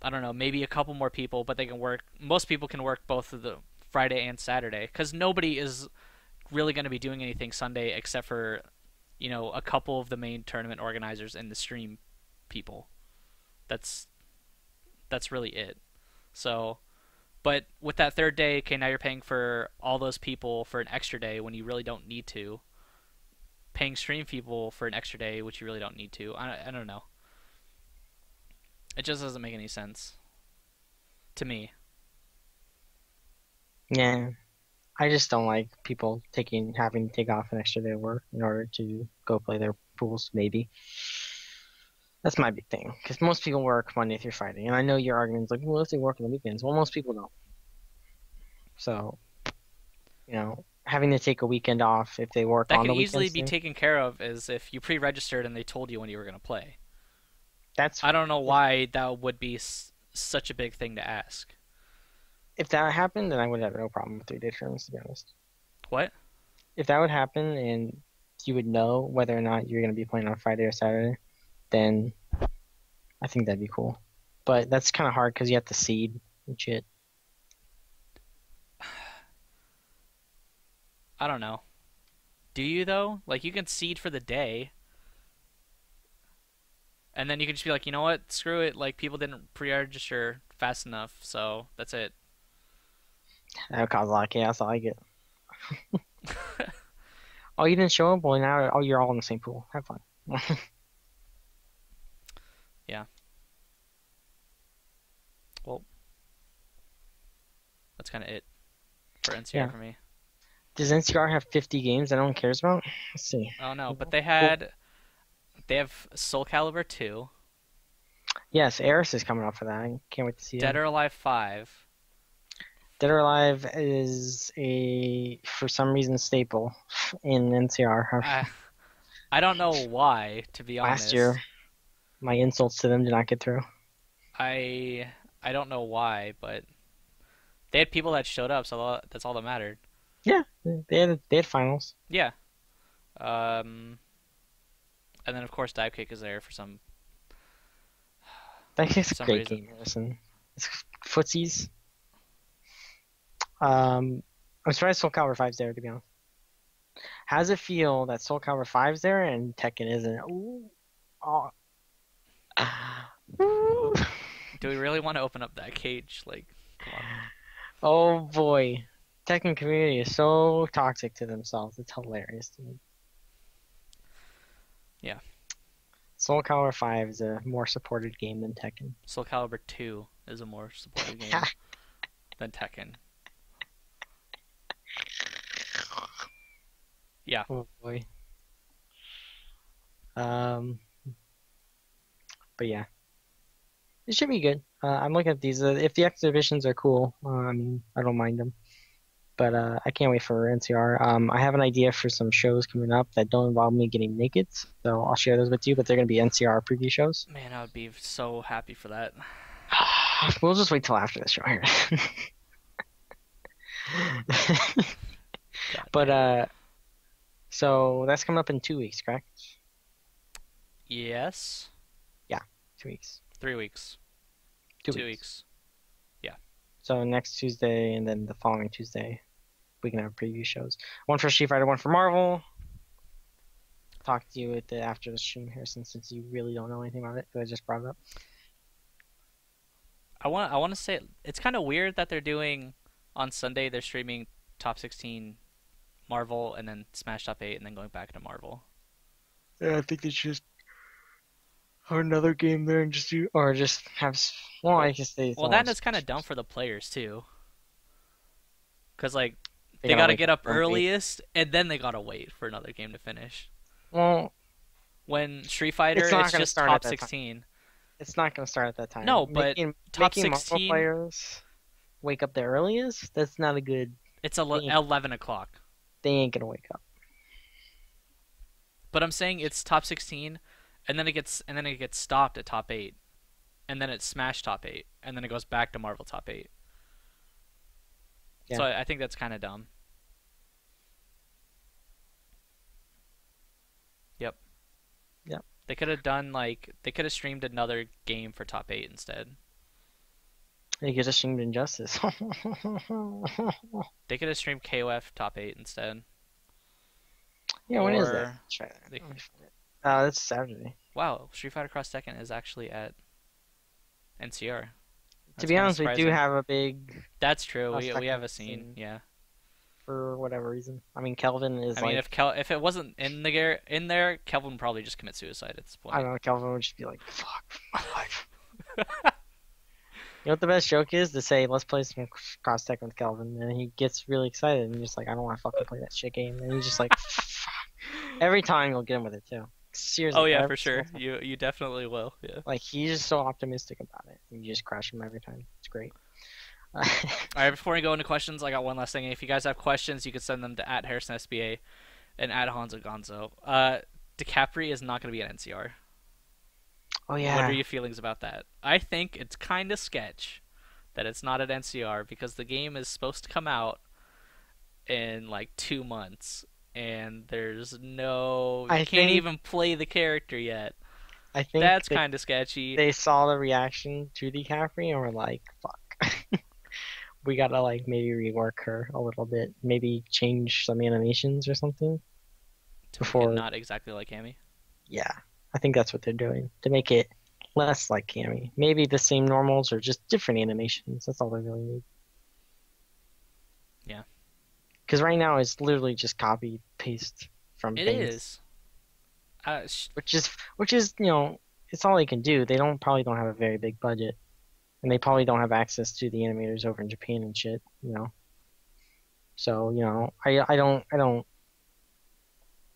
I don't know, maybe a couple more people, but they can work. Most people can work both of the Friday and Saturday, because nobody is really going to be doing anything Sunday except for, you know, a couple of the main tournament organizers and the stream people. That's that's really it. So, but with that third day, okay, now you're paying for all those people for an extra day when you really don't need to. Paying stream people for an extra day, which you really don't need to. I, I don't know. It just doesn't make any sense to me. Yeah. I just don't like people taking having to take off an extra day of work in order to go play their pools, maybe. That's my big thing, because most people work Monday through Friday, and I know your argument is like, well, if they work on the weekends, well, most people don't. So, you know, having to take a weekend off if they work that on the weekends. That could easily be thing, taken care of as if you pre-registered and they told you when you were going to play. That's I don't know why that would be s such a big thing to ask. If that happened, then I would have no problem with three-day tournaments, to be honest. What? If that would happen and you would know whether or not you're going to be playing on Friday or Saturday, then I think that'd be cool. But that's kind of hard because you have to seed and shit. I don't know. Do you, though? Like, you can seed for the day. And then you can just be like, you know what? Screw it. Like, people didn't pre-register fast enough, so that's it. That would cause a lot of chaos. I like it. Oh, you didn't show up? Well, now oh, you're all in the same pool. Have fun. Yeah. Well, that's kind of it for N C R yeah. for me. Does N C R have fifty games that no one cares about? Let's see. Oh, no, but they had... They have Soul Calibur two. Yes, Eris is coming up for that. I can't wait to see it. Dead or Alive five. Dead or Alive is a, for some reason, staple in N C R. I, I don't know why, to be honest. Last year, my insults to them did not get through. I I don't know why, but they had people that showed up, so that's all that mattered. Yeah, they had they had finals. Yeah. Um, and then of course, Dive Kick is there for some. Dive Kick's a great game, Harrison. It's footsies. Um, I'm surprised Soul Calibur five's there, to be honest. How does it feel that Soul Calibur five's there and Tekken isn't? Ooh. Oh. Ooh. Do we really want to open up that cage? Like, come on. Oh boy, Tekken community is so toxic to themselves. It's hilarious to me. Yeah. Soul Calibur five is a more supported game than Tekken. Soul Calibur two is a more supported game than Tekken. Yeah. Oh boy. Um. But yeah, it should be good. Uh, I'm looking at these. Uh, if the exhibitions are cool, um, I don't mind them. But uh, I can't wait for N C R. Um, I have an idea for some shows coming up that don't involve me getting naked, so I'll share those with you. But they're gonna be N C R preview shows. Man, I would be so happy for that. We'll just wait till after the show here. But uh. So that's coming up in two weeks, correct? Yes. Yeah, two weeks. Three weeks. Two, two weeks. weeks. Yeah. So next Tuesday and then the following Tuesday, we can have preview shows. One for Street Fighter, one for Marvel. Talk to you with the after the stream, Harrison, since you really don't know anything about it that I just brought it up. I want. I want to say it's kind of weird that they're doing on Sunday. They're streaming top sixteen. Marvel, and then Smash Top eight, and then going back to Marvel. Yeah, I think it's just have another game there and just do, or just have. Well, I guess they. Well, that is kind of dumb for the players too. Cause like they, they gotta get up earliest, and then they gotta wait for another game to finish. Well, when Street Fighter, it's, it's just top sixteen. It's not gonna start at that time. No, but making, top making sixteen players wake up the earliest. That's not a good. It's eleven o'clock. They ain't gonna wake up. But I'm saying it's top sixteen, and then it gets and then it gets stopped at top eight, and then it's Smash top eight, and then it goes back to Marvel top eight. Yeah. So I, I think that's kind of dumb. Yep. Yep. They could have done like they could have streamed another game for top eight instead. They could have streamed Injustice. They could have streamed K O F top eight instead. Yeah, or... when is that? Let's try that. They... Oh, that's Saturday. Wow, Street Fighter Cross Tekken is actually at N C R. That's to be honest, surprising. We do have a big. That's true. We we have a scene, yeah. For whatever reason, I mean, Kelvin is. I like... mean, if Kel if it wasn't in the gear in there, Kelvin would probably just commit suicide at this point. I don't know. Kelvin would just be like, "Fuck my life." You know what the best joke is? To say, let's play some Cross Tekken with Kelvin. And he gets really excited and just like, I don't want to fucking play that shit game. And he's just like, fuck. Every time you'll get him with it, too. Seriously. Oh, yeah, for sure. Time. You you definitely will. Yeah. Like, he's just so optimistic about it. You just crush him every time. It's great. Uh, All right, before we go into questions, I got one last thing. If you guys have questions, you can send them to at Harrison S B A and at Honzo Gonzo. Uh, DiCaprio is not going to be at N C R. Oh, yeah. What are your feelings about that? I think it's kind of sketch that it's not at N C R because the game is supposed to come out in like two months and there's no... I you can't even play the character yet. I think that's kind of sketchy. They saw the reaction to DiCaprio and were like, fuck. We gotta like maybe rework her a little bit. Maybe change some animations or something. To before... make it not exactly like Cammy? Yeah. I think that's what they're doing to make it less like Cammy. Maybe the same normals or just different animations. That's all they really need. Yeah. Because right now it's literally just copy paste from it things. It is. Uh, which is which is you know it's all they can do. They don't probably don't have a very big budget, and they probably don't have access to the animators over in Japan and shit. You know. So you know I I don't I don't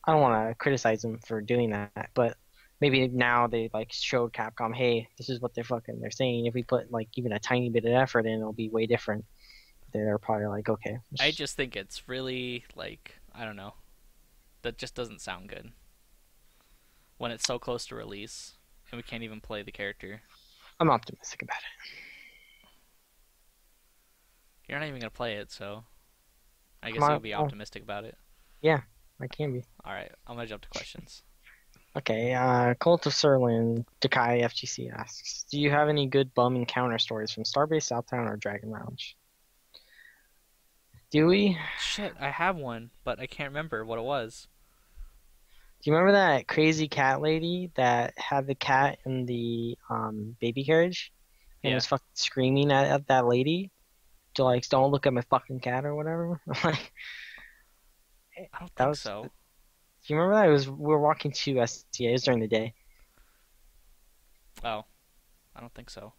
I don't want to criticize them for doing that, but. Maybe now they like showed Capcom, hey, this is what they're fucking they're saying. If we put like even a tiny bit of effort in, it'll be way different. They're probably like, okay. I just think it's really like I don't know. That just doesn't sound good. When it's so close to release and we can't even play the character. I'm optimistic about it. You're not even gonna play it, so I guess you'll be optimistic about it. Yeah, I can be. Alright, I'm gonna jump to questions. Okay, uh, Cult of Serlin, Dakai F G C asks, do you have any good bum encounter stories from Starbase, Southtown, or Dragon Lounge? Do we? Shit, I have one, but I can't remember what it was. Do you remember that crazy cat lady that had the cat in the um, baby carriage? And yeah. Was fucking screaming at, at that lady to, like, don't look at my fucking cat or whatever? Like, I don't think was, so. Do you remember that? It was, we were walking to S T As during the day. Oh. I don't think so.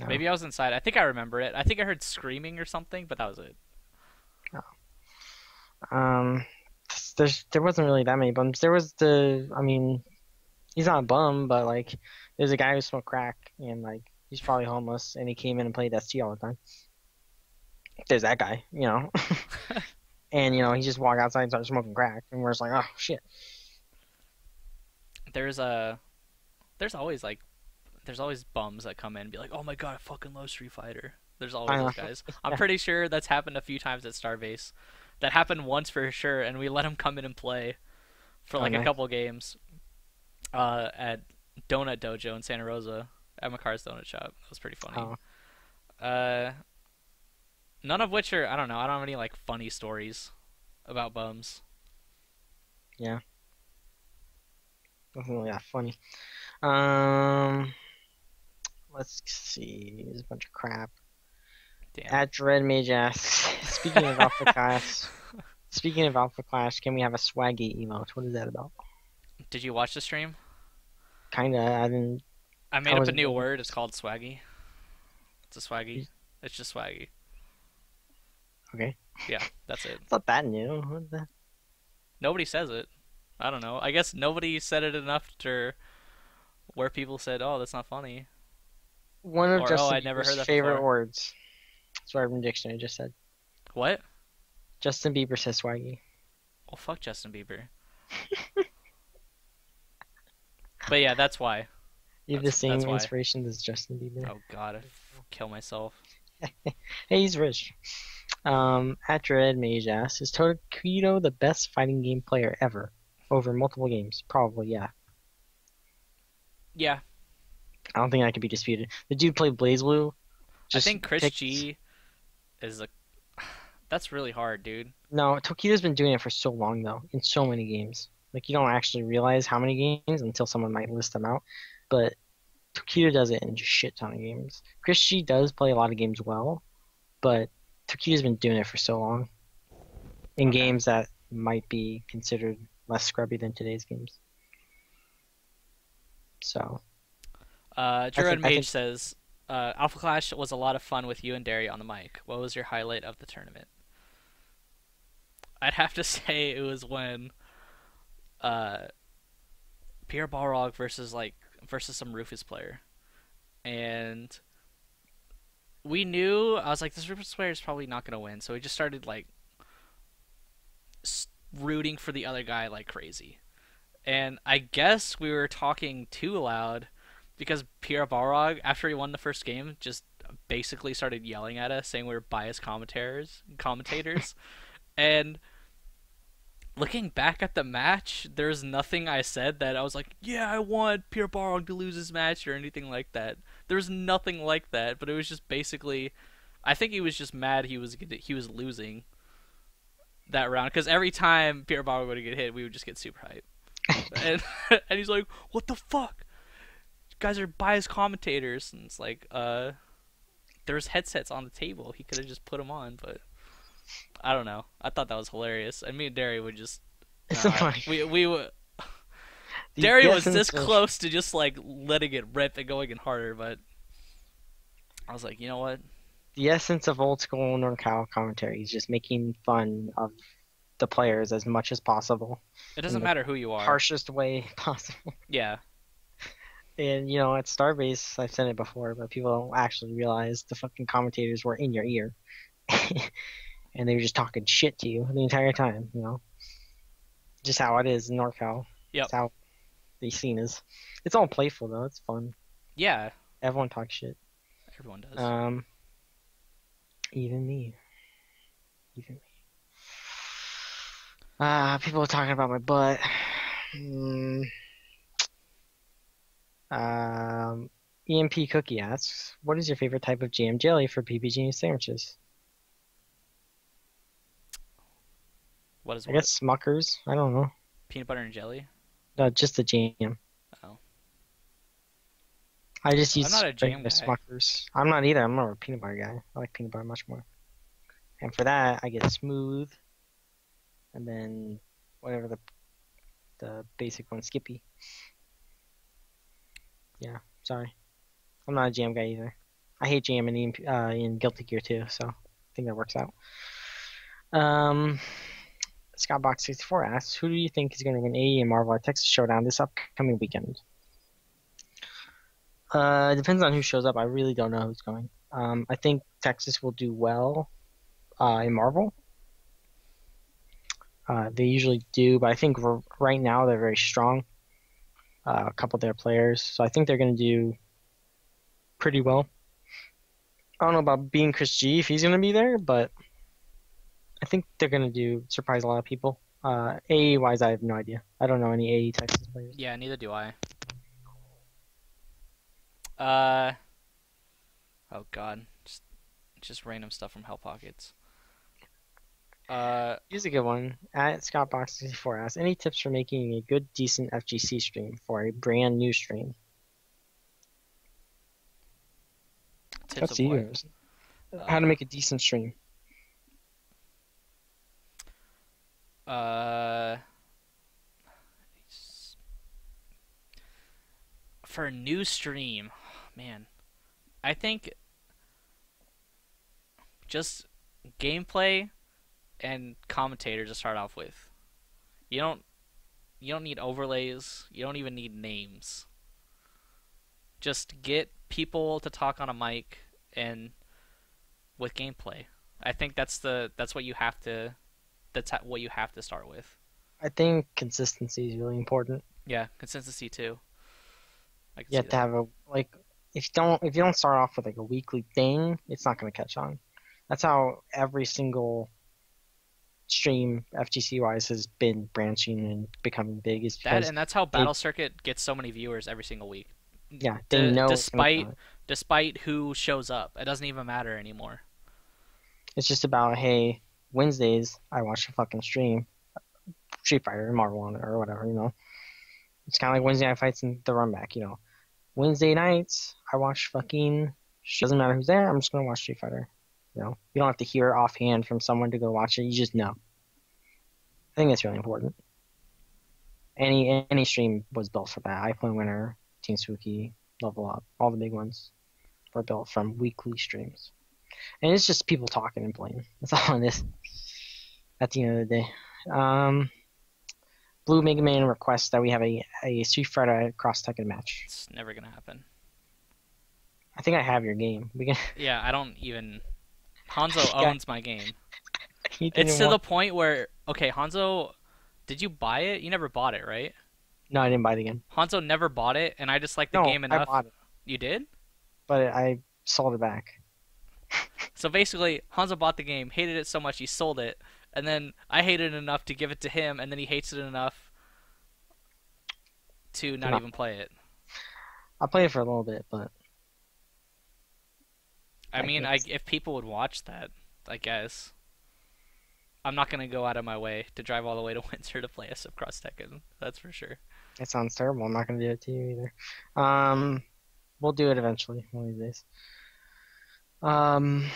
No. Maybe I was inside. I think I remember it. I think I heard screaming or something, but that was it. Oh. Um, there's, there wasn't really that many bums. There was the, I mean, he's not a bum, but, like, there's a guy who smoked crack, and, like, he's probably homeless, and he came in and played S T all the time. There's that guy, you know. And, you know, he just walked outside and started smoking crack. And we're just like, oh, shit. There's a... There's always, like... There's always bums that come in and be like, oh, my God, I fucking love Street Fighter. There's always those guys. I'm pretty sure that's happened a few times at Starbase. That happened once for sure, and we let him come in and play for, like, oh, nice. a couple games uh, at Donut Dojo in Santa Rosa at McCarr's Donut Shop. That was pretty funny. Oh. Uh... None of which are, I don't know, I don't have any, like, funny stories about bums. Yeah. Nothing really that funny. Um, let's see. There's a bunch of crap. Damn. At Dread Mage asks, speaking of Alpha Clash, speaking of Alpha Clash, can we have a swaggy emote? What is that about? Did you watch the stream? Kinda. I didn't. I made I up a new word. It's called swaggy. It's a swaggy. It's just swaggy. Okay. Yeah, that's it. It's not that new. What the... Nobody says it. I don't know. I guess nobody said it enough to where people said, "Oh, that's not funny." One of or, Justin's oh, Bieber's favorite before. words. That's what Urban Dictionary just said. What? Justin Bieber says swaggy. Well, fuck Justin Bieber. But yeah, that's why. You have that's, the same inspiration as Justin Bieber. Oh god, I kill myself. Hey, he's rich. Um, at Dread Mage asks, is Tokido the best fighting game player ever? Over multiple games? Probably, yeah. Yeah. I don't think that could be disputed. The dude played BlazBlue. I think Chris picked... G is a... That's really hard, dude. No, Tokido's been doing it for so long, though. In so many games. Like, you don't actually realize how many games until someone might list them out. But Tokido does it in just shit ton of games. Chris G does play a lot of games well, but Tokido's been doing it for so long in okay. games that might be considered less scrubby than today's games. So, uh, Jared Mage think... says, uh, Alpha Clash was a lot of fun with you and Derry on the mic. What was your highlight of the tournament? I'd have to say it was when, uh, Pierre Balrog versus like versus some Rufus player, and we knew I was like, this Rufus player is probably not gonna win, so we just started like rooting for the other guy like crazy, and I guess we were talking too loud because Pierre Balrog, after he won the first game, just basically started yelling at us saying we were biased commentators, commentators, and. Looking back at the match, there's nothing I said that I was like, yeah, I want Pierre Balrog to lose his match or anything like that. There's nothing like that, but it was just basically, I think he was just mad he was he was losing that round, because every time Pierre Balrog would get hit, we would just get super hype. and, and he's like, what the fuck? You guys are biased commentators. And it's like, uh, there's headsets on the table. He could have just put them on, but... I don't know. I thought that was hilarious, and me and Derry would just. Uh, we we were. Derry was this close to just like letting it rip and going in harder, but I was like, you know what? The essence of old school NorCal commentary is just making fun of the players as much as possible. It doesn't matter who you are. Harshest way possible. Yeah. And you know, at Starbase, I've said it before, but people don't actually realize the fucking commentators were in your ear. And they were just talking shit to you the entire time, you know? Just how it is in NorCal. Yeah. That's how the scene is. It's all playful, though. It's fun. Yeah. Everyone talks shit. Everyone does. Um, even me. Even me. Uh, people are talking about my butt. Mm. Um, E M P Cookie asks, what is your favorite type of jam jelly for P B G sandwiches? What is I what? guess Smuckers. I don't know. Peanut butter and jelly? No, just the jam. Oh. I just use I'm not a jam guy. Smuckers. I'm not either. I'm more of a peanut butter guy. I like peanut butter much more. And for that, I get smooth. And then whatever the the basic one, Skippy. Yeah, sorry. I'm not a jam guy either. I hate jam in, uh, in Guilty Gear too, so I think that works out. Um... Scottbox sixty-four asks, who do you think is going to win A E and Marvel at Texas Showdown this upcoming weekend? Uh, depends on who shows up. I really don't know who's going. Um, I think Texas will do well uh, in Marvel. Uh, they usually do, but I think r right now they're very strong. Uh, a couple of their players. So I think they're going to do pretty well. I don't know about being Chris G if he's going to be there, but... I think they're going to do surprise a lot of people. Uh, A E-wise, I have no idea. I don't know any A E Texas players. Yeah, neither do I. Uh, oh, God. Just, just random stuff from Hellpockets. Uh, Here's a good one. At Scottbox sixty-four asks, any tips for making a good, decent F G C stream for a brand new stream? Tips of yours. Uh, How to make a decent stream. Uh, for a new stream. Oh, man, I think just gameplay and commentator to start off with. You don't you don't need overlays. You don't even need names. Just get people to talk on a mic and with gameplay. I think that's the that's what you have to that's what you have to start with. I think consistency is really important. Yeah, consistency too. I can you have that. to have a like if you don't if you don't start off with like a weekly thing, it's not going to catch on. That's how every single stream F G C wise has been branching and becoming big. Is that and that's how Battle it, Circuit gets so many viewers every single week. Yeah, they D know despite despite who shows up, it doesn't even matter anymore. It's just about, hey, Wednesdays I watch a fucking stream, Street Fighter, Marvel, or whatever, you know. It's kind of like Wednesday night fights and the run back, you know. Wednesday nights I watch fucking. Doesn't matter who's there. I'm just gonna watch Street Fighter. You know, you don't have to hear offhand from someone to go watch it. You just know. I think that's really important. Any any stream was built for that. iPlane Winner, Team Spooky, Level Up, all the big ones were built from weekly streams. And it's just people talking and playing. That's all it is at the end of the day. Um, Blue Mega Man requests that we have a, a Street Fighter cross-tekken match. It's never going to happen. I think I have your game. We can. Yeah, I don't even... Honzo owns yeah. my game. It's to want... the point where... Okay, Honzo... Did you buy it? You never bought it, right? No, I didn't buy the game. Honzo never bought it, and I just liked the no, game enough. I bought it. You did? But I sold it back. So basically, Honzo bought the game, hated it so much he sold it, and then I hated it enough to give it to him, and then he hates it enough to not no. even play it. I played it for a little bit, but... I, I mean, I, if people would watch that, I guess. I'm not going to go out of my way to drive all the way to Windsor to play a Subcross Tekken. That's for sure. It sounds terrible. I'm not going to do it to you either. Um, we'll do it eventually one of these days. Um,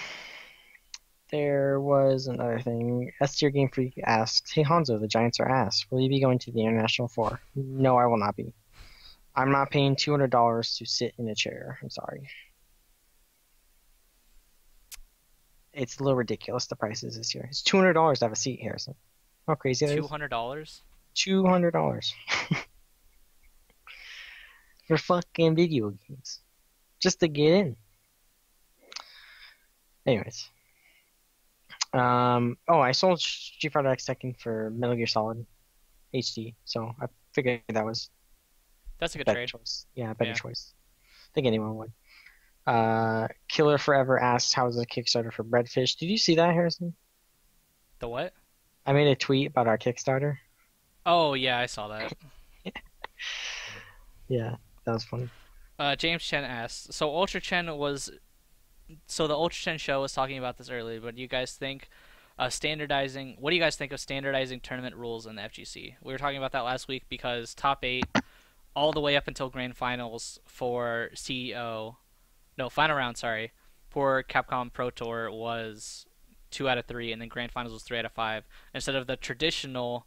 there was another thing. S-Tier Game Freak asks, "Hey Honzo, the Giants are ass. Will you be going to the International Four?" No, I will not be. I'm not paying two hundred dollars to sit in a chair. I'm sorry. It's a little ridiculous, the prices this year. It's two hundred dollars to have a seat, Harrison. How crazy that is. two hundred dollars? two hundred dollars. For fucking video games. Just to get in. Anyways. Um, oh, I sold G four X Tekken for Metal Gear Solid H D, so I figured that was... That's a good trade. Choice. Yeah, better yeah. choice. I think anyone would. Uh, Killer Forever asks, "How's the Kickstarter for Breadfish?" Did you see that, Harrison? The what? I made a tweet about our Kickstarter. Oh yeah, I saw that. Yeah, that was funny. Uh, James Chen asks, "So Ultra Chen was, so the Ultra Chen show was talking about this earlier, but do you guys think uh, standardizing? What do you guys think of standardizing tournament rules in the F G C? We were talking about that last week because top eight, all the way up until grand finals for C E O." No, final round, sorry. Poor Capcom Pro Tour was two out of three, and then Grand Finals was three out of five. Instead of the traditional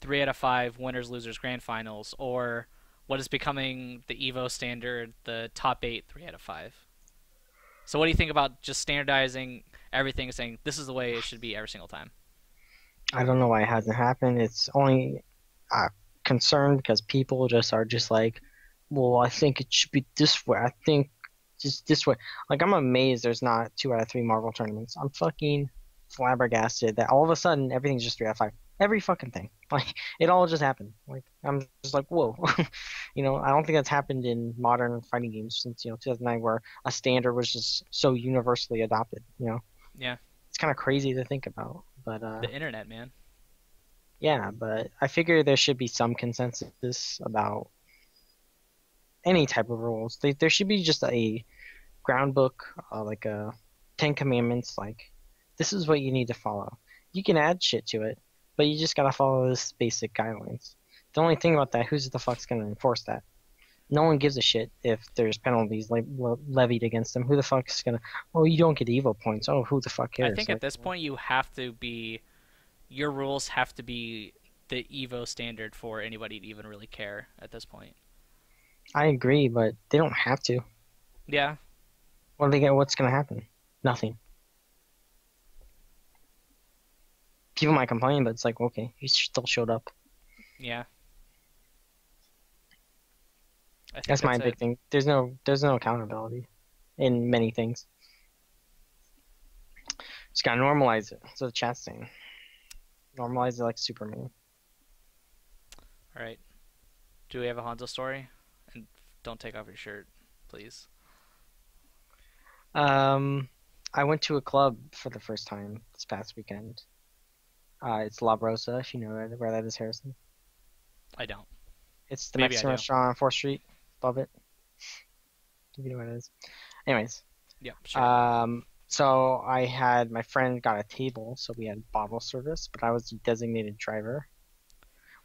three out of five winners, losers, Grand Finals, or what is becoming the Evo standard, the top eight, three out of five. So what do you think about just standardizing everything and saying this is the way it should be every single time? I don't know why it hasn't happened. It's only uh, concerned because people just are just like, well, I think it should be this way. I think Just this way. Like, I'm amazed there's not two out of three Marvel tournaments. I'm fucking flabbergasted that all of a sudden everything's just three out of five. Every fucking thing. Like, it all just happened. Like, I'm just like, whoa. You know, I don't think that's happened in modern fighting games since, you know, two thousand nine, where a standard was just so universally adopted, you know? Yeah. It's kind of crazy to think about. But, uh, the internet, man. Yeah, but I figure there should be some consensus about any type of rules. They, there should be just a ground book, uh, like a Ten Commandments, like, this is what you need to follow. You can add shit to it, but you just gotta follow this basic guidelines. The only thing about that, who's the fuck's gonna enforce that? No one gives a shit if there's penalties le le levied against them. Who the fuck's gonna, oh, you don't get Evo points. Oh, who the fuck cares? I think like, at this point you have to be, your rules have to be the Evo standard for anybody to even really care at this point. I agree, but they don't have to. Yeah. What do they get? What's gonna happen? Nothing. People might complain, but it's like, okay, you still showed up. Yeah. I think that's, that's my it. big thing. There's no, there's no accountability in many things. Just gotta normalize it. So the chat's saying, normalize it like Superman. All right. Do we have a Honzo story? And don't take off your shirt, please. Um, I went to a club for the first time this past weekend. Uh, it's La Rosa, if you know where that is, Harrison. I don't. It's the Maybe Mexican restaurant on fourth street. Love it. If you know what it is. Anyways. Yeah, sure. Um, so I had, my friend got a table, so we had bottle service, but I was the designated driver.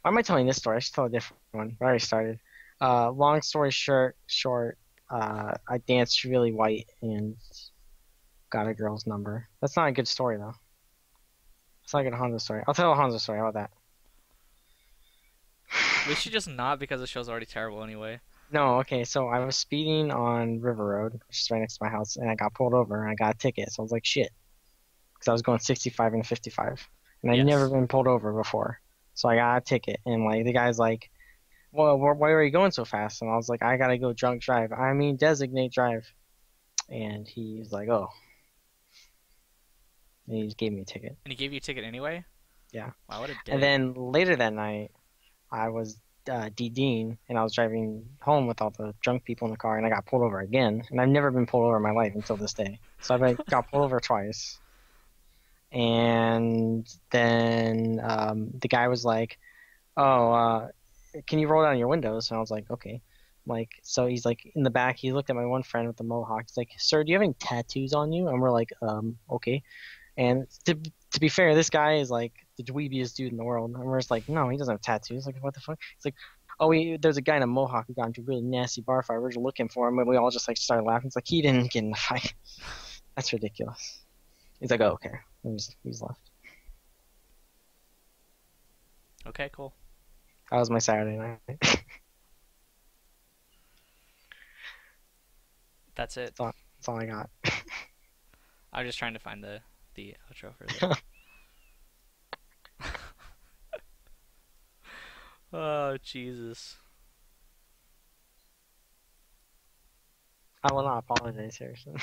Why am I telling this story? I should tell a different one. I already started. Uh, long story short, short uh, I danced really white and got a girl's number. That's not a good story, though. It's not a good Honzo story. I'll tell a Honzo story. How about that? We should just not, because the show's already terrible anyway. No, okay, so I was speeding on River Road, which is right next to my house, and I got pulled over, and I got a ticket, so I was like, shit. Because I was going sixty-five and fifty-five, and I'd yes. never been pulled over before. So I got a ticket, and like the guy's like, well, why are you going so fast? And I was like, I gotta go drunk drive. I mean, designate drive. And he's like, oh. And he just gave me a ticket. And he gave you a ticket anyway? Yeah. Wow, what a dick. And then later that night, I was uh, DDing, and I was driving home with all the drunk people in the car, and I got pulled over again. And I've never been pulled over in my life until this day. So I got pulled over twice. And then um, the guy was like, oh, uh, can you roll down your windows? And I was like, okay. I'm like, so he's like, in the back, he looked at my one friend with the mohawk. He's like, sir, do you have any tattoos on you? And we're like, um, okay. And to, to be fair, this guy is like the dweebiest dude in the world. And we're just like, no, he doesn't have tattoos. Like, what the fuck? He's like, oh, we, there's a guy in a mohawk who got into a really nasty bar fight. We're just looking for him. And we all just like started laughing. It's like, he didn't get in the fight. That's ridiculous. He's like, oh, okay. And just, he's left. Okay, cool. That was my Saturday night. That's it. That's all, that's all I got. I'm just trying to find the, the outro for this. Oh, Jesus. I will not apologize, Harrison.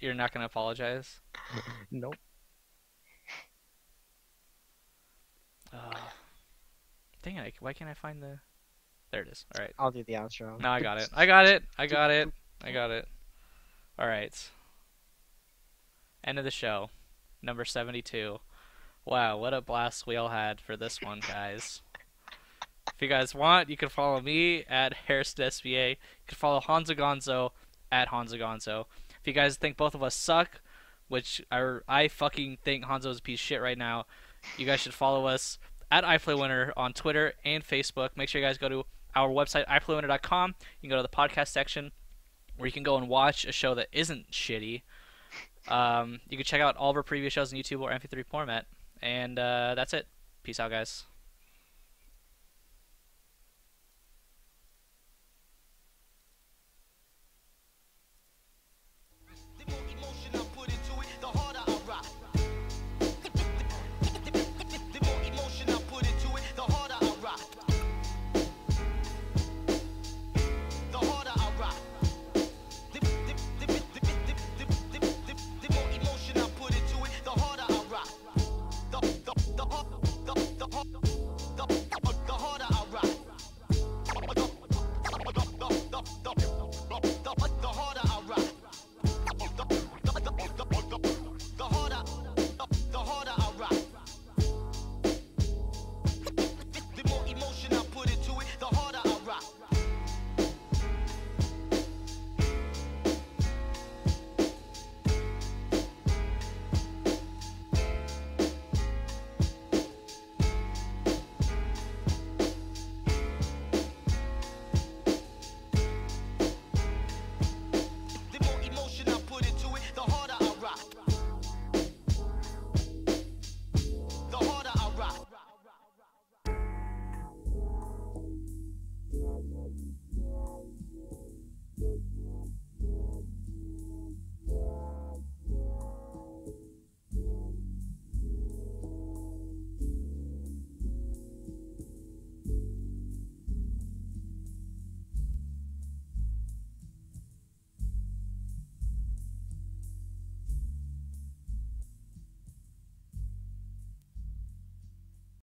You're not going to apologize? Nope. Uh, dang it, why can't I find the... There it is. All right. I'll do the outro. No, I got it. I got it. I got it. I got it. All right. End of the show. Number seventy-two. Wow, what a blast we all had for this one, guys. If you guys want, you can follow me at HarrisonSBA. You can follow Honzo Gonzo at Honzo Gonzo. If you guys think both of us suck, which I, I fucking think Honzo's a piece of shit right now, you guys should follow us at iPlayWinner on Twitter and Facebook. Make sure you guys go to our website, i play winner dot com. You can go to the podcast section where you can go and watch a show that isn't shitty. Um, you can check out all of our previous shows on YouTube or M P three format. And uh, that's it. Peace out, guys.